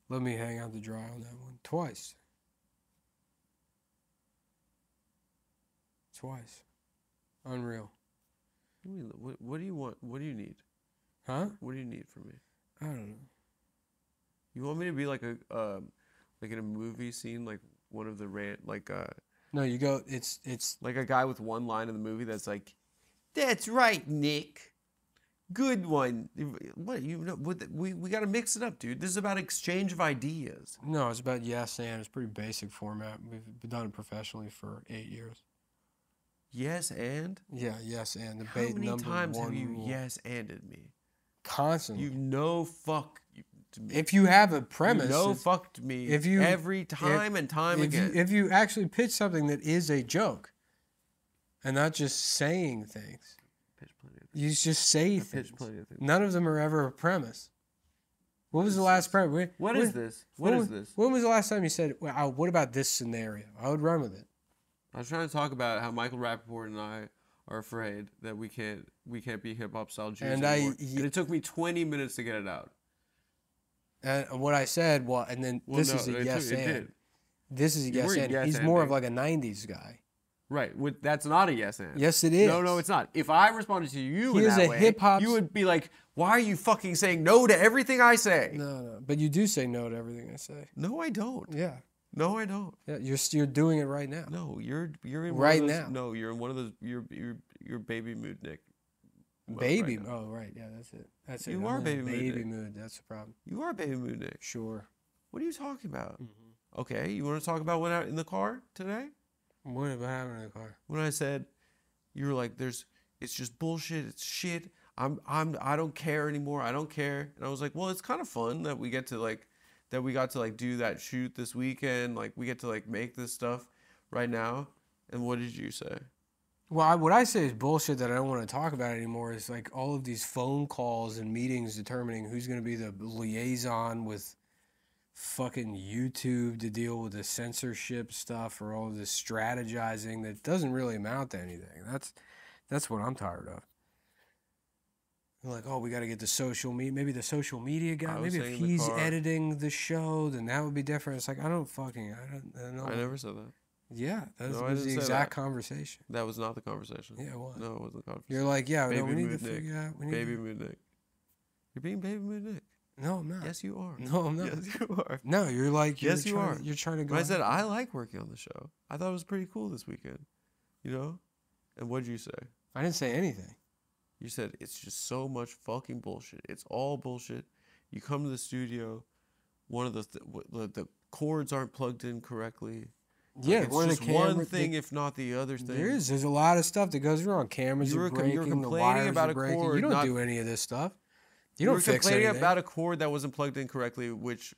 Let me hang out to dry on that one. Twice. Unreal. What do you want? What do you need? Huh? What do you need from me? I don't know. You want me to be like a like in a movie scene, like one of the No, you go. It's like a guy with one line in the movie that's like, "That's right, Nick. Good one." What you know? We got to mix it up, dude. This is about exchange of ideas. No, it's about yes and. It's pretty basic format. We've done it professionally for 8 years. Yes and. Yeah, yes and. The bait number one. How many times have you yes anded me? Constantly. You know, fuck. If you have a premise, you know, fucked me every time and time again. If you actually pitch something that is a joke, and not just saying things, you just say things. None of them are ever a premise. What was the last premise? What is this? What is this? When was the last time you said, "Well, what about this scenario? I would run with it." I was trying to talk about how Michael Rapaport and I are afraid that we can't be hip hop style Jews anymore, and it took me 20 minutes to get it out. And what I said, well, and then well, this, no, is yes and. This is a yes and. This is a yes and. He's more of like a 90s guy. Right. That's not a yes and. Yes, it is. No, it's not. If I responded to you in that way, hip-hop, you would be like, why are you fucking saying no to everything I say? No. But you do say no to everything I say. No, I don't. Yeah. No, I don't. Yeah, you're doing it right now. No, you're in one right of those, now. No, you're in one of those. You're baby mood, Nick. Baby, right oh right, yeah, that's it. That's you it. Are baby mood. Baby mood. That's the problem. You are baby mood, Nick. Sure. What are you talking about? Mm-hmm. Okay, you want to talk about what happened in the car today? What happened in the car? When I said, you were like, it's just bullshit. It's shit. I don't care anymore. I don't care. And I was like, well, it's kind of fun that we get to like do that shoot this weekend. Like we get to like make this stuff right now. And what did you say? Well, what I say is bullshit that I don't want to talk about anymore is like all of these phone calls and meetings determining who's going to be the liaison with fucking YouTube to deal with the censorship stuff or all of this strategizing that doesn't really amount to anything. That's what I'm tired of. They're like, oh, we got to get the social media, maybe the social media guy, maybe if he's editing the show, then that would be different. It's like, I don't know. I never said that. Yeah, that was the exact conversation. That was not the conversation. Yeah, it was. No, it wasn't the conversation. You're like, yeah, no, we need to figure out. Baby mood Nick. You're being baby mood Nick. No, I'm not. Yes, you are. No, I'm not. Yes, you are. No, you're like, yes, you are. You're trying to go. I said, I like working on the show. I thought it was pretty cool this weekend, you know? And what did you say? I didn't say anything. You said, it's just so much fucking bullshit. It's all bullshit. You come to the studio. one of the cords aren't plugged in correctly. Yeah, like it's just one thing, if not the other thing. There is. There's a lot of stuff that goes wrong. Cameras are breaking. You're complaining about a cord. You don't do any of this stuff. You don't fix anything. You're complaining about a cord that wasn't plugged in correctly, which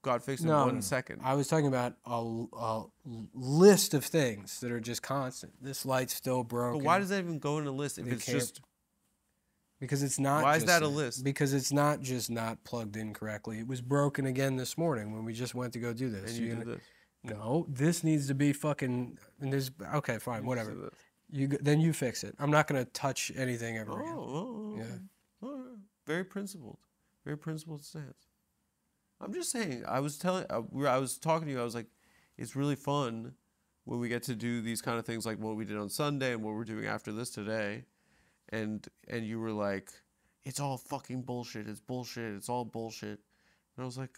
got fixed in 1 second. I was talking about a list of things that are just constant. This light's still broken. But why does that even go in a list if it's just... Because it's not. Why is that a list? Because it's not just not plugged in correctly. It was broken again this morning when we just went to go do this. And you did this. No, this needs to be fucking. And there's okay, fine, whatever. Then you fix it. I'm not gonna touch anything ever again. Oh, yeah. Very principled stance. I'm just saying. I was talking to you. I was like, it's really fun when we get to do these kind of things, like what we did on Sunday and what we're doing after this today. And you were like, it's all fucking bullshit. It's bullshit. It's all bullshit. And I was like,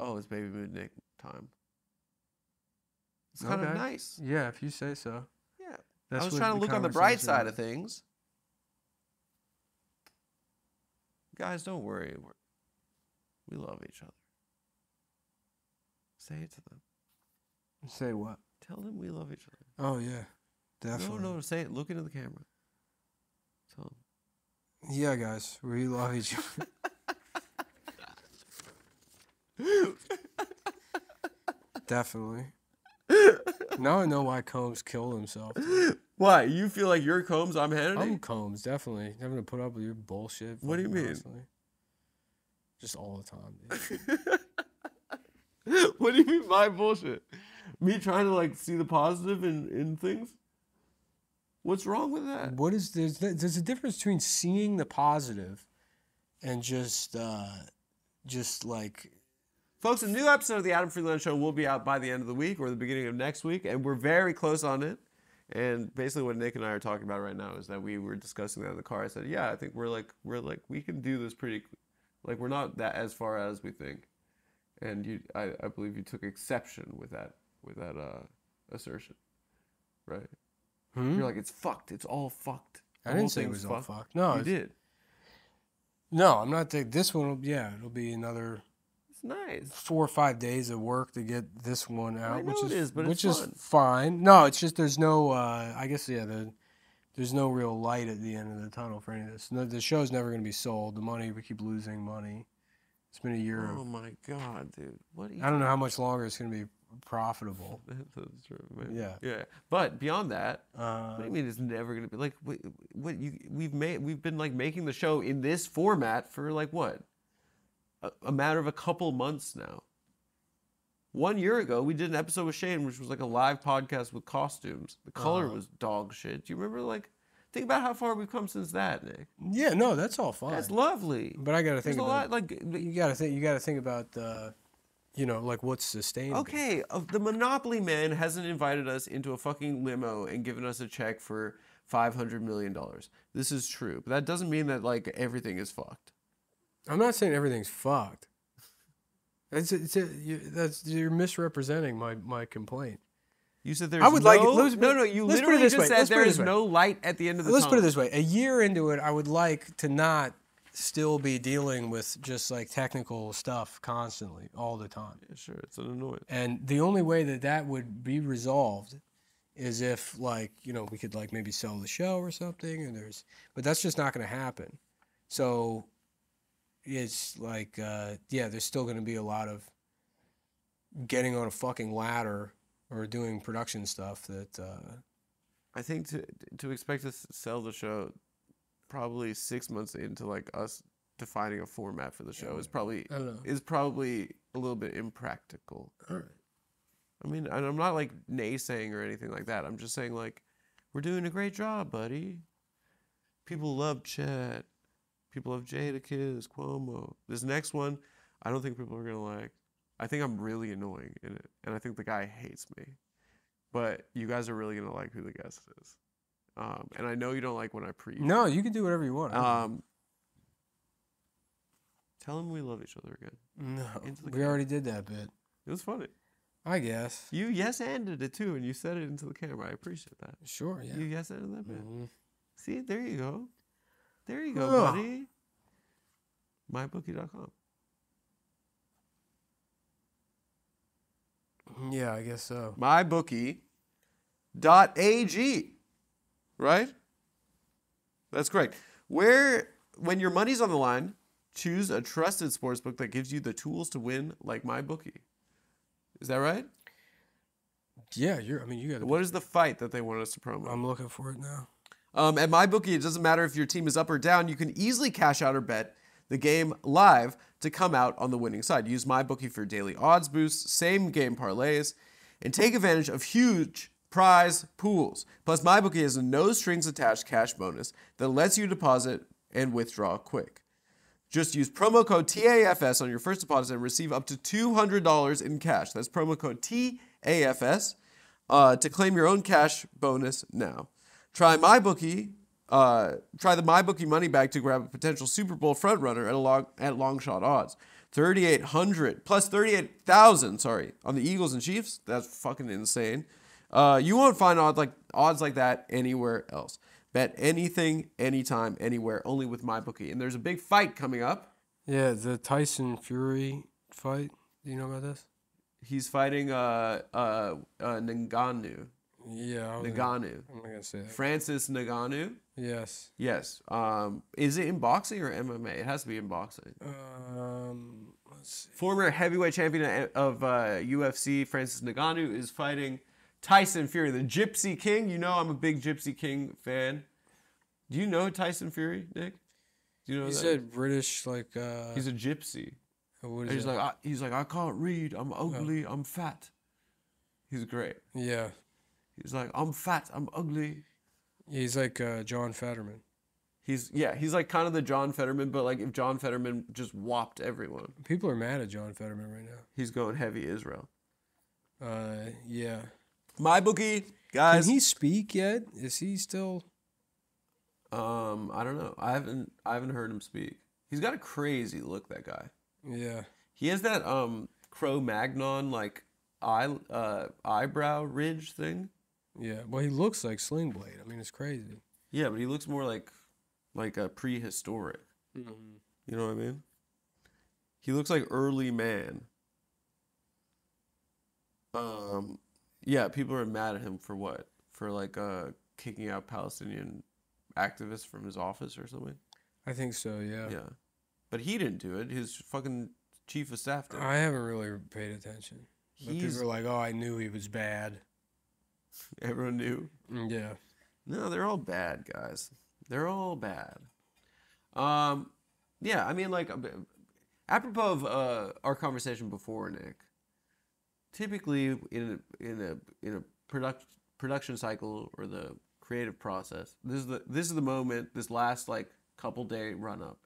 oh, it's Baby Mood Nick time. It's kind of nice. Yeah, if you say so. Yeah. I was trying to look on the bright side of things. Guys, don't worry. We love each other. Say it to them. Say what? Tell them we love each other. Oh, yeah. Definitely. No, say it. Look into the camera. Yeah, guys, we love each other. Definitely. Now I know why Combs killed himself. Why? You feel like you're Combs, I'm Hannity? I'm Combs, definitely. Having to put up with your bullshit. What do you mean? Honestly. Just all the time. What do you mean by bullshit? Me trying to like see the positive in things? What's wrong with that? What is there's a difference between seeing the positive and just like... Folks, a new episode of The Adam Friedland Show will be out by the end of the week or the beginning of next week, and we're very close on it. And basically what Nick and I are talking about right now is that we were discussing that in the car. I said, yeah, I think we're like we can do this pretty... Like, we're not that as far as we think. And you, I believe you took exception with that assertion, right? Hmm? You're like, it's fucked. It's all fucked. I didn't say it was all fucked. No, you did. No, I'm not. This one, it'll be another. It's nice. 4 or 5 days of work to get this one out, I know which is fine. No, it's just there's no. I guess there's no real light at the end of the tunnel for any of this. No, the show's never going to be sold. The money, we keep losing money. It's been a year. Oh my god, dude! What? Are you I don't know how much longer it's going to be profitable. That's true, man. Yeah. But beyond that, what do you mean it's never gonna be like? What we've been like making the show in this format for like what? A matter of a couple months now. 1 year ago, we did an episode with Shane, which was like a live podcast with costumes. The color was dog shit. Do you remember like? Think about how far we've come since that, Nick. Yeah, no, that's all fine. That's lovely. But I gotta think about a lot. Like you gotta think about the. You know, like what's sustainable? Okay, the Monopoly man hasn't invited us into a fucking limo and given us a check for $500 million. This is true, but that doesn't mean that like everything is fucked. I'm not saying everything's fucked. You're misrepresenting my complaint. You said there's you literally just said there is no light at the end of the tunnel. Let's put it this way: a year into it, I would like to not still be dealing with just like technical stuff constantly all the time. Yeah, sure, it's an annoyance. And the only way that would be resolved is if like, you know, we could like maybe sell the show or something but that's just not going to happen. So it's like, yeah, there's still going to be a lot of getting on a fucking ladder or doing production stuff that... I think to expect us to sell the show... probably 6 months into like us defining a format for the show is probably a little bit impractical. All right. I mean, and I'm not like naysaying or anything like that. I'm just saying like, we're doing a great job, buddy. People love Chet. People love Jadakiss, Cuomo. This next one, I don't think people are gonna like. I think I'm really annoying in it, and I think the guy hates me. But you guys are really gonna like who the guest is. And I know you don't like when I preach. No, you can do whatever you want. Tell them we love each other again. No, we already did that bit. It was funny. I guess. You yes-anded it too, and you said it into the camera. I appreciate that. Sure, yeah. You yes-anded that bit. Mm-hmm. See, there you go. There you go, buddy. MyBookie.com. Yeah, I guess so. MyBookie.ag, right? That's correct. Where, when your money's on the line, choose a trusted sportsbook that gives you the tools to win, like MyBookie. Is that right? Yeah, I mean, you got to. What is the fight that they want us to promote? I'm looking for it now. At MyBookie, it doesn't matter if your team is up or down. You can easily cash out or bet the game live to come out on the winning side. Use MyBookie for daily odds boosts, same game parlays, and take advantage of huge prize pools. Plus, MyBookie has a no strings attached cash bonus that lets you deposit and withdraw quick. Just use promo code TAFS on your first deposit and receive up to $200 in cash. That's promo code TAFS to claim your own cash bonus now. Try MyBookie. Try the MyBookie money bag to grab a potential Super Bowl frontrunner at long shot odds. 3,800 plus 38,000. Sorry, on the Eagles and Chiefs. That's fucking insane. You won't find odds like that anywhere else. Bet anything, anytime, anywhere. Only with MyBookie. And there's a big fight coming up. Yeah, the Tyson Fury fight. Do you know about this? He's fighting Ngannou. Yeah, Ngannou. I'm not gonna say that. Francis Ngannou. Yes. Yes. Is it in boxing or MMA? It has to be in boxing. Let's see. Former heavyweight champion of UFC, Francis Ngannou, is fighting Tyson Fury, the Gypsy King. You know, I'm a big Gypsy King fan. Do you know Tyson Fury, Nick? Do you know he's that? A British, like. He's a gypsy. What is he's that? Like, I can't read. I'm ugly. Oh. I'm fat. He's great. Yeah. He's like, I'm fat, I'm ugly. He's like John Fetterman. He's like kind of the John Fetterman, but like if John Fetterman just whopped everyone. People are mad at John Fetterman right now. He's going heavy Israel. Yeah. MyBookie, guys. Can he speak yet? Is he still? I don't know. I haven't heard him speak. He's got a crazy look, that guy. Yeah. He has that Cro-Magnon like eyebrow ridge thing. Yeah, well, he looks like Sling Blade. I mean, it's crazy. Yeah, but he looks more like a prehistoric. Mm-hmm. You know what I mean? He looks like early man. Yeah, people are mad at him for what? For like kicking out Palestinian activists from his office or something? I think so, yeah. Yeah. But he didn't do it. His fucking chief of staff did. I haven't really paid attention. But people are like, oh, I knew he was bad. Everyone knew. Yeah. No, they're all bad, guys. They're all bad. Yeah, I mean, like, apropos of our conversation before, Nick. Typically, in a production cycle or the creative process, this is the moment, this last like couple day run up,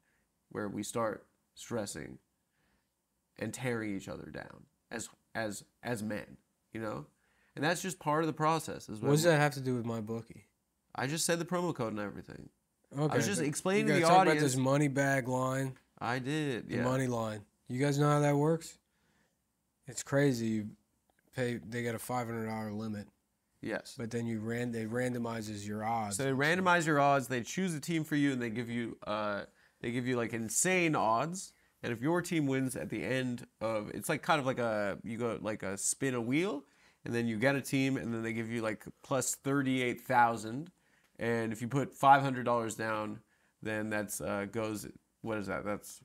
where we start stressing and tearing each other down as men, you know. And that's just part of the process. What does that have to do with MyBookie? I just said the promo code and everything. Okay. I was just explaining to the audience. About this money bag line. I did. The money line. You guys know how that works? It's crazy. You pay. They got a $500 limit. Yes. But then you they randomizes your odds. So they randomize your odds. They choose a team for you, and they give you like insane odds. And if your team wins at the end of, it's like kind of like a, you go like a spin a wheel. And then you get a team, and then they give you like plus 38,000. And if you put $500 down, then that's goes. What is that? That's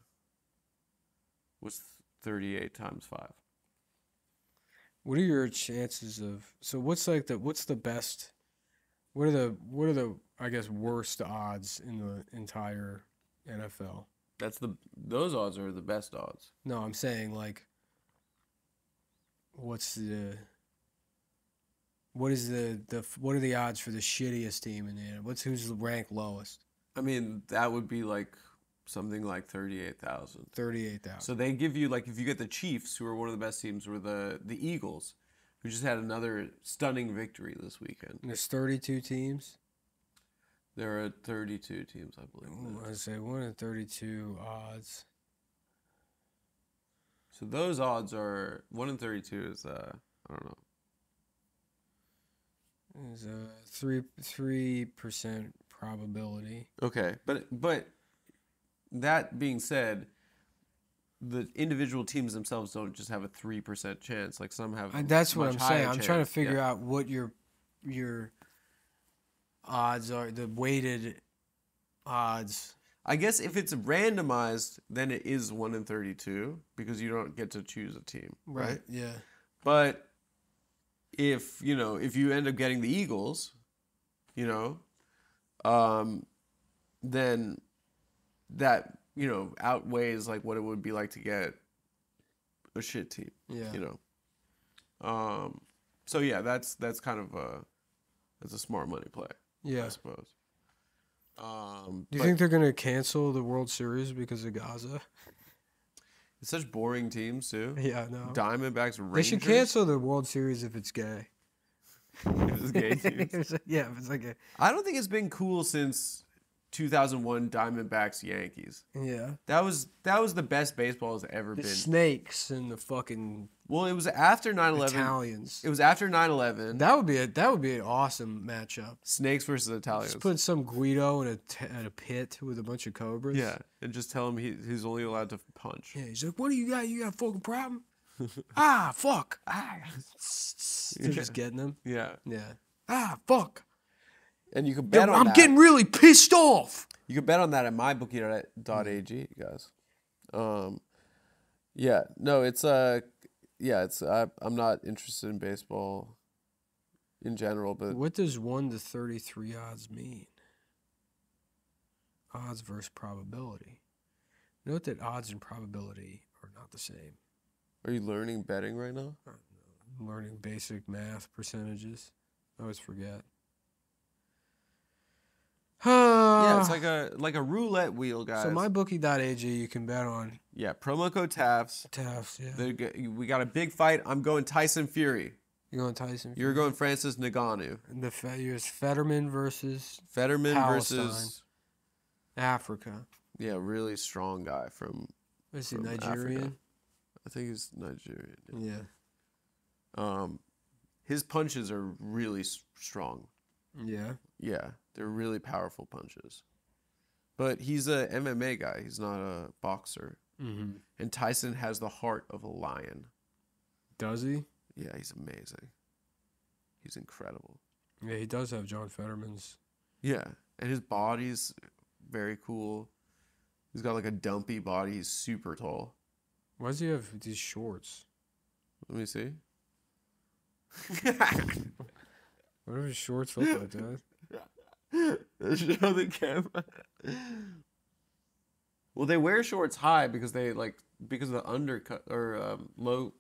what's 38 times 5. What are your chances of? So what's like the best? What are the I guess worst odds in the entire NFL? Those odds are the best odds. No, I'm saying like. What's the. What is what are the odds for the shittiest team in the end? Who's ranked lowest? I mean, that would be like something like 38,000. 38,000. So they give you like if you get the Chiefs, who are one of the best teams, or the Eagles, who just had another stunning victory this weekend. And there's 32 teams. There are 32 teams, I believe. Ooh, I'd say 1 in 32 odds. So those odds are 1 in 32 is I don't know. There's a 3% probability. Okay, but that being said, the individual teams themselves don't just have a 3% chance. Like some have. That's what I'm saying. I'm trying to figure out what your odds are, the weighted odds. I guess if it's randomized, then it is 1 in 32 because you don't get to choose a team. Right. Yeah. But if, you know, if you end up getting the Eagles, you know, then that, you know, outweighs like what it would be like to get a shit team. Yeah. You know. So yeah, that's kind of a smart money play. Yeah. I suppose. Do you think they're gonna cancel the World Series because of Gaza? It's such boring teams too. Yeah, no. Diamondbacks, Rangers. They should cancel the World Series if it's gay. If it's gay teams. Yeah, if it's like a... I don't think it's been cool since 2001 Diamondbacks Yankees. Yeah. That was the best baseball has ever been. Snakes and the fucking... Well, it was after 9/11. Italians. It was after 9/11. That would be an awesome matchup. Snakes versus Italians. Just put some Guido in a pit with a bunch of cobras. Yeah, and just tell him he's only allowed to punch. Yeah, he's like, "What do you got? You got a fucking problem? Ah, fuck! Ah." They're just getting them. Yeah. Yeah. Ah, fuck. And you can bet on that. I'm getting really pissed off. You can bet on that at mybookie.ag, guys. Yeah. No, it's yeah, it's I'm not interested in baseball in general, but what does 1 to 33 odds mean? Odds versus probability. Note that odds and probability are not the same. Are you learning betting right now? I'm learning basic math percentages. I always forget. Yeah, it's like a roulette wheel, guys. So mybookie.ag, you can bet on. Yeah, promo code TAFS. TAFS, yeah. We got a big fight. I'm going Tyson Fury. You're going Tyson Fury. You're going Francis Ngannou. And the Fetterman versus Palestine. Versus Africa. Yeah, really strong guy from... Is he Nigerian? Africa. I think he's Nigerian. Yeah. His punches are really strong. Yeah. Yeah. They're really powerful punches. But he's a MMA guy. He's not a boxer. Mm-hmm. And Tyson has the heart of a lion. Does he? Yeah, he's amazing. He's incredible. Yeah, he does have John Fetterman's. Yeah, and his body's very cool. He's got like a dumpy body. He's super tall. Why does he have these shorts? Let me see. What do his shorts look like, dude? Show the camera. Well, they wear shorts high because they like because of the undercut or low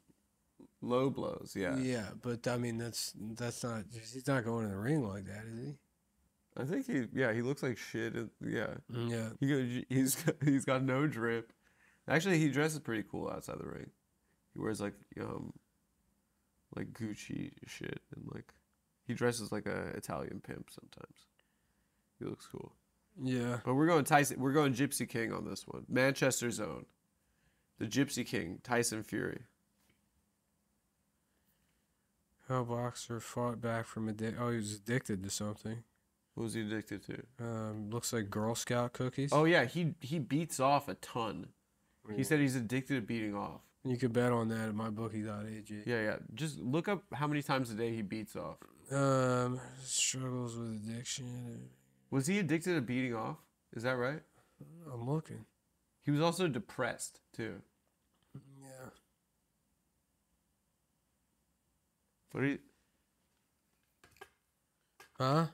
blows. Yeah. Yeah, but I mean that's not, he's not going in the ring like that, is he? I think he looks like shit. Yeah. Yeah. He's got no drip. Actually, he dresses pretty cool outside the ring. He wears like Gucci shit and like. He dresses like a Italian pimp sometimes. He looks cool. Yeah. But we're going Tyson. We're going Gypsy King on this one. Manchester Zone. The Gypsy King, Tyson Fury. How boxer fought back from he was addicted to something. What was he addicted to? Looks like Girl Scout cookies. Oh yeah, he beats off a ton. Really? He said he's addicted to beating off. You could bet on that at mybookie.ag. Yeah, yeah. Just look up how many times a day he beats off. Struggles with addiction. Was he addicted to beating off? Is that right? I'm looking. He was also depressed too. Yeah. What are you? Huh?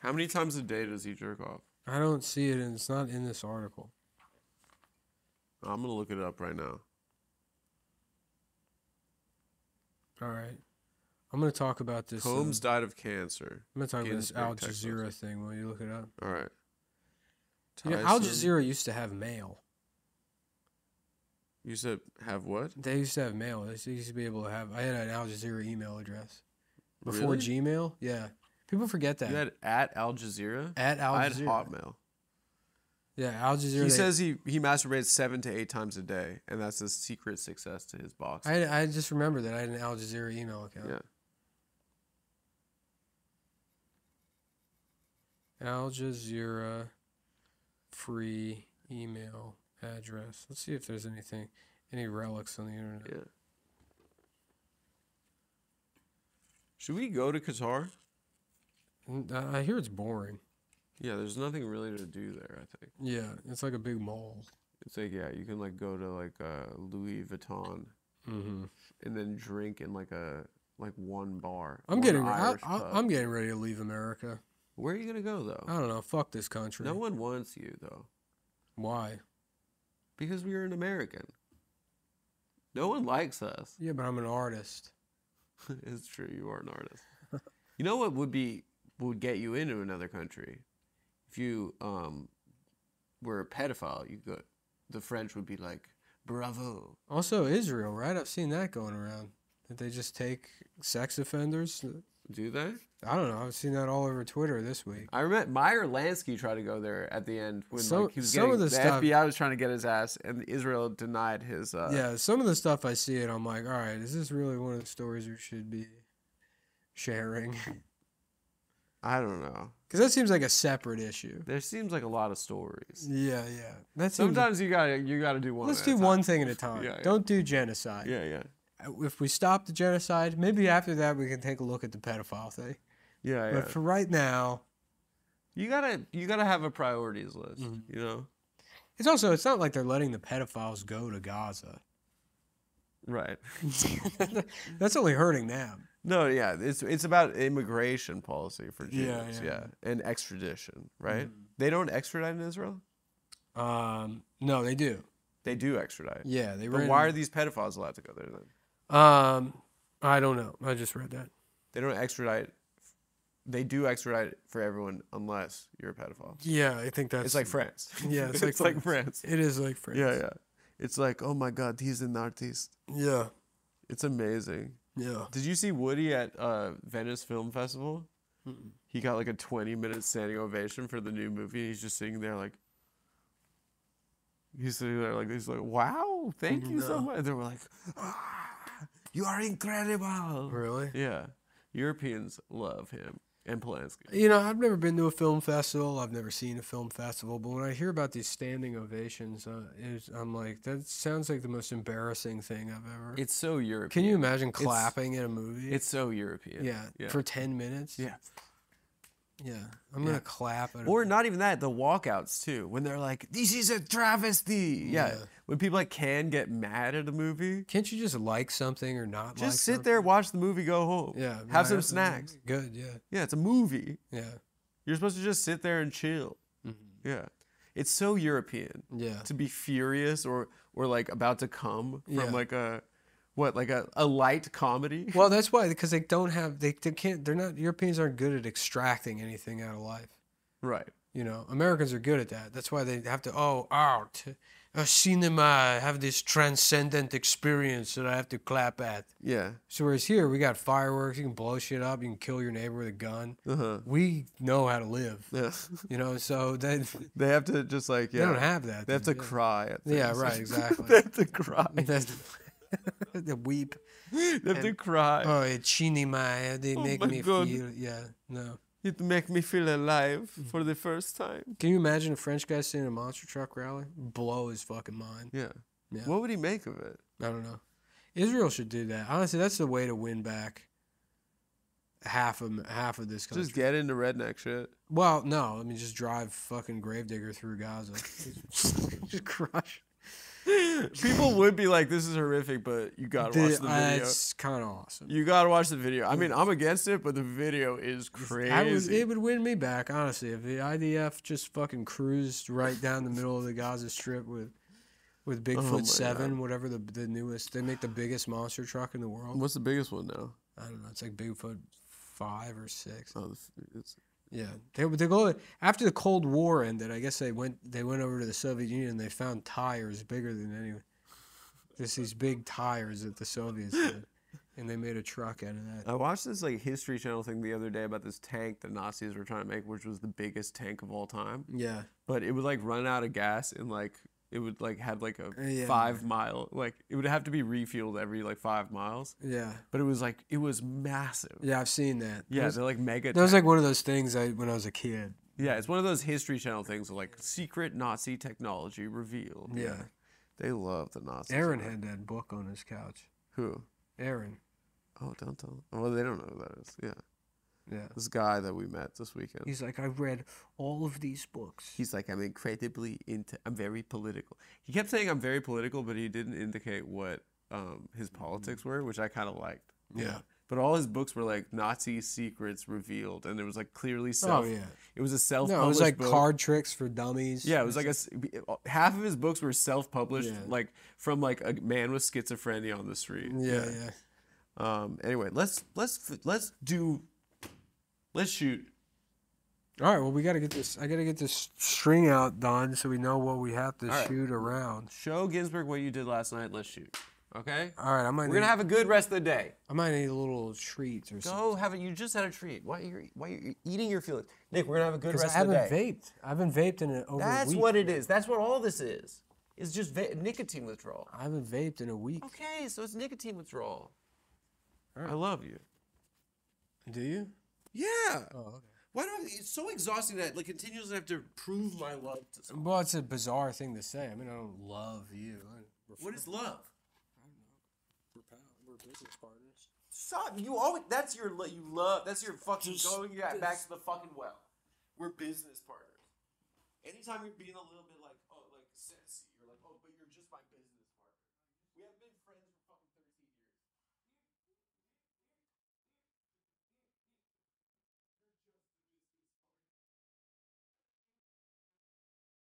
How many times a day does he jerk off? I don't see it, and it's not in this article. I'm gonna look it up right now. All right. I'm going to talk about this. Colmes died of cancer. I'm going to talk about this Al Jazeera thing while you look it up. All right. You know, Al Jazeera used to have mail. Used to have what? They used to have mail. They used to be able to have... I had an Al Jazeera email address. Before really? Gmail? Yeah. People forget that. You had at Al Jazeera? At Al Jazeera. I had Hotmail. Yeah, Al Jazeera. He says he masturbates 7 to 8 times a day, and that's the secret success to his boxing. I just remember that I had an Al Jazeera email account. Yeah. Al Jazeera free email address. Let's see if there's anything, any relics on the internet. Yeah. Should we go to Qatar? I hear it's boring. Yeah, there's nothing really to do there, I think. Yeah, it's like a big mall. It's like, yeah, you can like go to like Louis Vuitton and then drink in like one bar. I'm getting ready to leave America. Where are you gonna go though? I don't know. Fuck this country. No one wants you though. Why? Because we are an American. No one likes us. Yeah, but I'm an artist. It's true. You are an artist. You know what would get you into another country? If you were a pedophile, you could. The French would be like, bravo. Also Israel, right? I've seen that going around. That they just take sex offenders. Do they? I don't know. I've seen that all over Twitter this week. I remember Meyer Lansky tried to go there at the end when he was getting, the FBI was trying to get his ass, and Israel denied his. Yeah, some of the stuff I see, and I'm like, all right, is this really one of the stories we should be sharing? I don't know. Because that seems like a separate issue. There seems like a lot of stories. Yeah, yeah. That sometimes you gotta do one. Let's do one thing at a time. Yeah, yeah. Don't do genocide. Yeah, yeah. If we stop the genocide, maybe after that we can take a look at the pedophile thing. Yeah, yeah. But for right now, you gotta have a priorities list. Mm-hmm. You know, it's not like they're letting the pedophiles go to Gaza. Right. That's only hurting them. No, yeah, it's about immigration policy for Jews, and extradition, right? Mm-hmm. They don't extradite in Israel. No, they do. They do extradite. Yeah, they. But why are these pedophiles allowed to go there then? I don't know. I just read that. They don't extradite. They do extradite for everyone unless you're a pedophile. Yeah, I think that's... It's like France. Yeah, it's like, it's like France. It is like France. Yeah, yeah. It's like, oh my God, he's an artist. Yeah. It's amazing. Yeah. Did you see Woody at Venice Film Festival? Mm-mm. He got like a 20-minute standing ovation for the new movie. He's just sitting there like... He's sitting there like, wow, thank you so much. And they were like... Ah. You are incredible. Really? Yeah. Europeans love him and Polanski. You know, I've never been to a film festival. I've never seen a film festival. But when I hear about these standing ovations, I'm like, that sounds like the most embarrassing thing I've ever... It's so European. Can you imagine clapping in a movie? It's so European. Yeah. For 10 minutes? Yeah. Yeah. I'm going to clap. Or not even that, the walkouts too. When they're like, this is a travesty. Yeah. When people like can get mad at a movie, can't you just like something or not? Just like sit there, watch the movie, go home. Yeah, have some snacks. Good, yeah. Yeah, it's a movie. Yeah, you're supposed to just sit there and chill. Mm-hmm. Yeah, it's so European. Yeah, to be furious or like about to come from like a like a light comedy. Well, that's why, because they don't have they can't Europeans aren't good at extracting anything out of life. Right. You know, Americans are good at that. That's why they have to art. Cinema, I have this transcendent experience that I have to clap at. Yeah. So whereas here, we got fireworks, you can blow shit up, you can kill your neighbor with a gun. We know how to live. Yeah. You know, so they have to just like, yeah. They don't have that. They have to cry at things. Yeah, right, exactly. They have to cry. They weep. They have to cry. Oh, cinema, they make me feel, It make me feel alive for the first time. Can you imagine a French guy sitting in a monster truck rally? Blow his fucking mind. Yeah. What would he make of it? I don't know. Israel should do that. Honestly, that's the way to win back half of this country. Just get into redneck shit. Well, no. I mean, just drive fucking Gravedigger through Gaza. Just crush. People would be like, this is horrific, but you gotta watch the video. It's kind of awesome. You gotta watch the video. I mean, I'm against it, but the video is crazy. It would win me back, honestly, if the IDF just fucking cruised right down the middle of the Gaza Strip with Bigfoot 7, whatever the newest. They make the biggest monster truck in the world. What's the biggest one now? I don't know. It's like Bigfoot 5 or 6. Oh, it's... Yeah, they go after the Cold War ended. I guess they went over to the Soviet Union and they found tires bigger than anyone. Just these big tires that the Soviets did, and they made a truck out of that. I watched this like History Channel thing the other day about this tank the Nazis were trying to make, which was the biggest tank of all time. Yeah, but it would like run out of gas and like it would like have like a 5 mile like it would have to be refueled every like 5 miles. Yeah, but it was massive. Yeah, I've seen that. Yeah, they're like mega. That was like one of those things when I was a kid. Yeah, it's one of those History Channel things of like secret Nazi technology revealed. Yeah. They love the Nazis. Aaron had that book on his couch. Who? Aaron. Oh, don't tell. Well, they don't know who that is. Yeah. Yeah. This guy that we met this weekend. He's like, I've read all of these books. He's like, I'm incredibly into, I'm very political. He kept saying I'm very political, but he didn't indicate what his politics were, which I kind of liked. Yeah. But all his books were like Nazi secrets revealed, and it was like clearly self. Oh yeah. It was a self-published. No, it was like book. Card tricks for dummies. Yeah, it was like a half of his books were self-published, like from like a man with schizophrenia on the street. Yeah, yeah. Anyway, let's shoot. All right. Well, we gotta get this. I gotta get this string out done so we know what we have to shoot around. Show Ginsburg what you did last night. Let's shoot. Okay. All right. I might. We're gonna have a good rest of the day. I might need a little treat or something. Go have it. You just had a treat. Why you're eating your feelings, Nick? We're gonna have a good rest of the day. I've been vaped in over a week. That's what it is. That's what all this is. It's just nicotine withdrawal. I haven't vaped in a week. Okay, so it's nicotine withdrawal. All right. I love you. Do you? Yeah. Oh, okay. Why do I? It's so exhausting that I continuously have to prove my love to someone. Well, it's a bizarre thing to say. I mean, I don't love you. What is love? We're business partners. Stop! You always—that's your you love. That's your fucking going back to the fucking well. We're business partners. Anytime you're being a little bit like, oh, like sexy, you're like, oh, but you're just my business partner. We haven't been friends for fucking 13 years.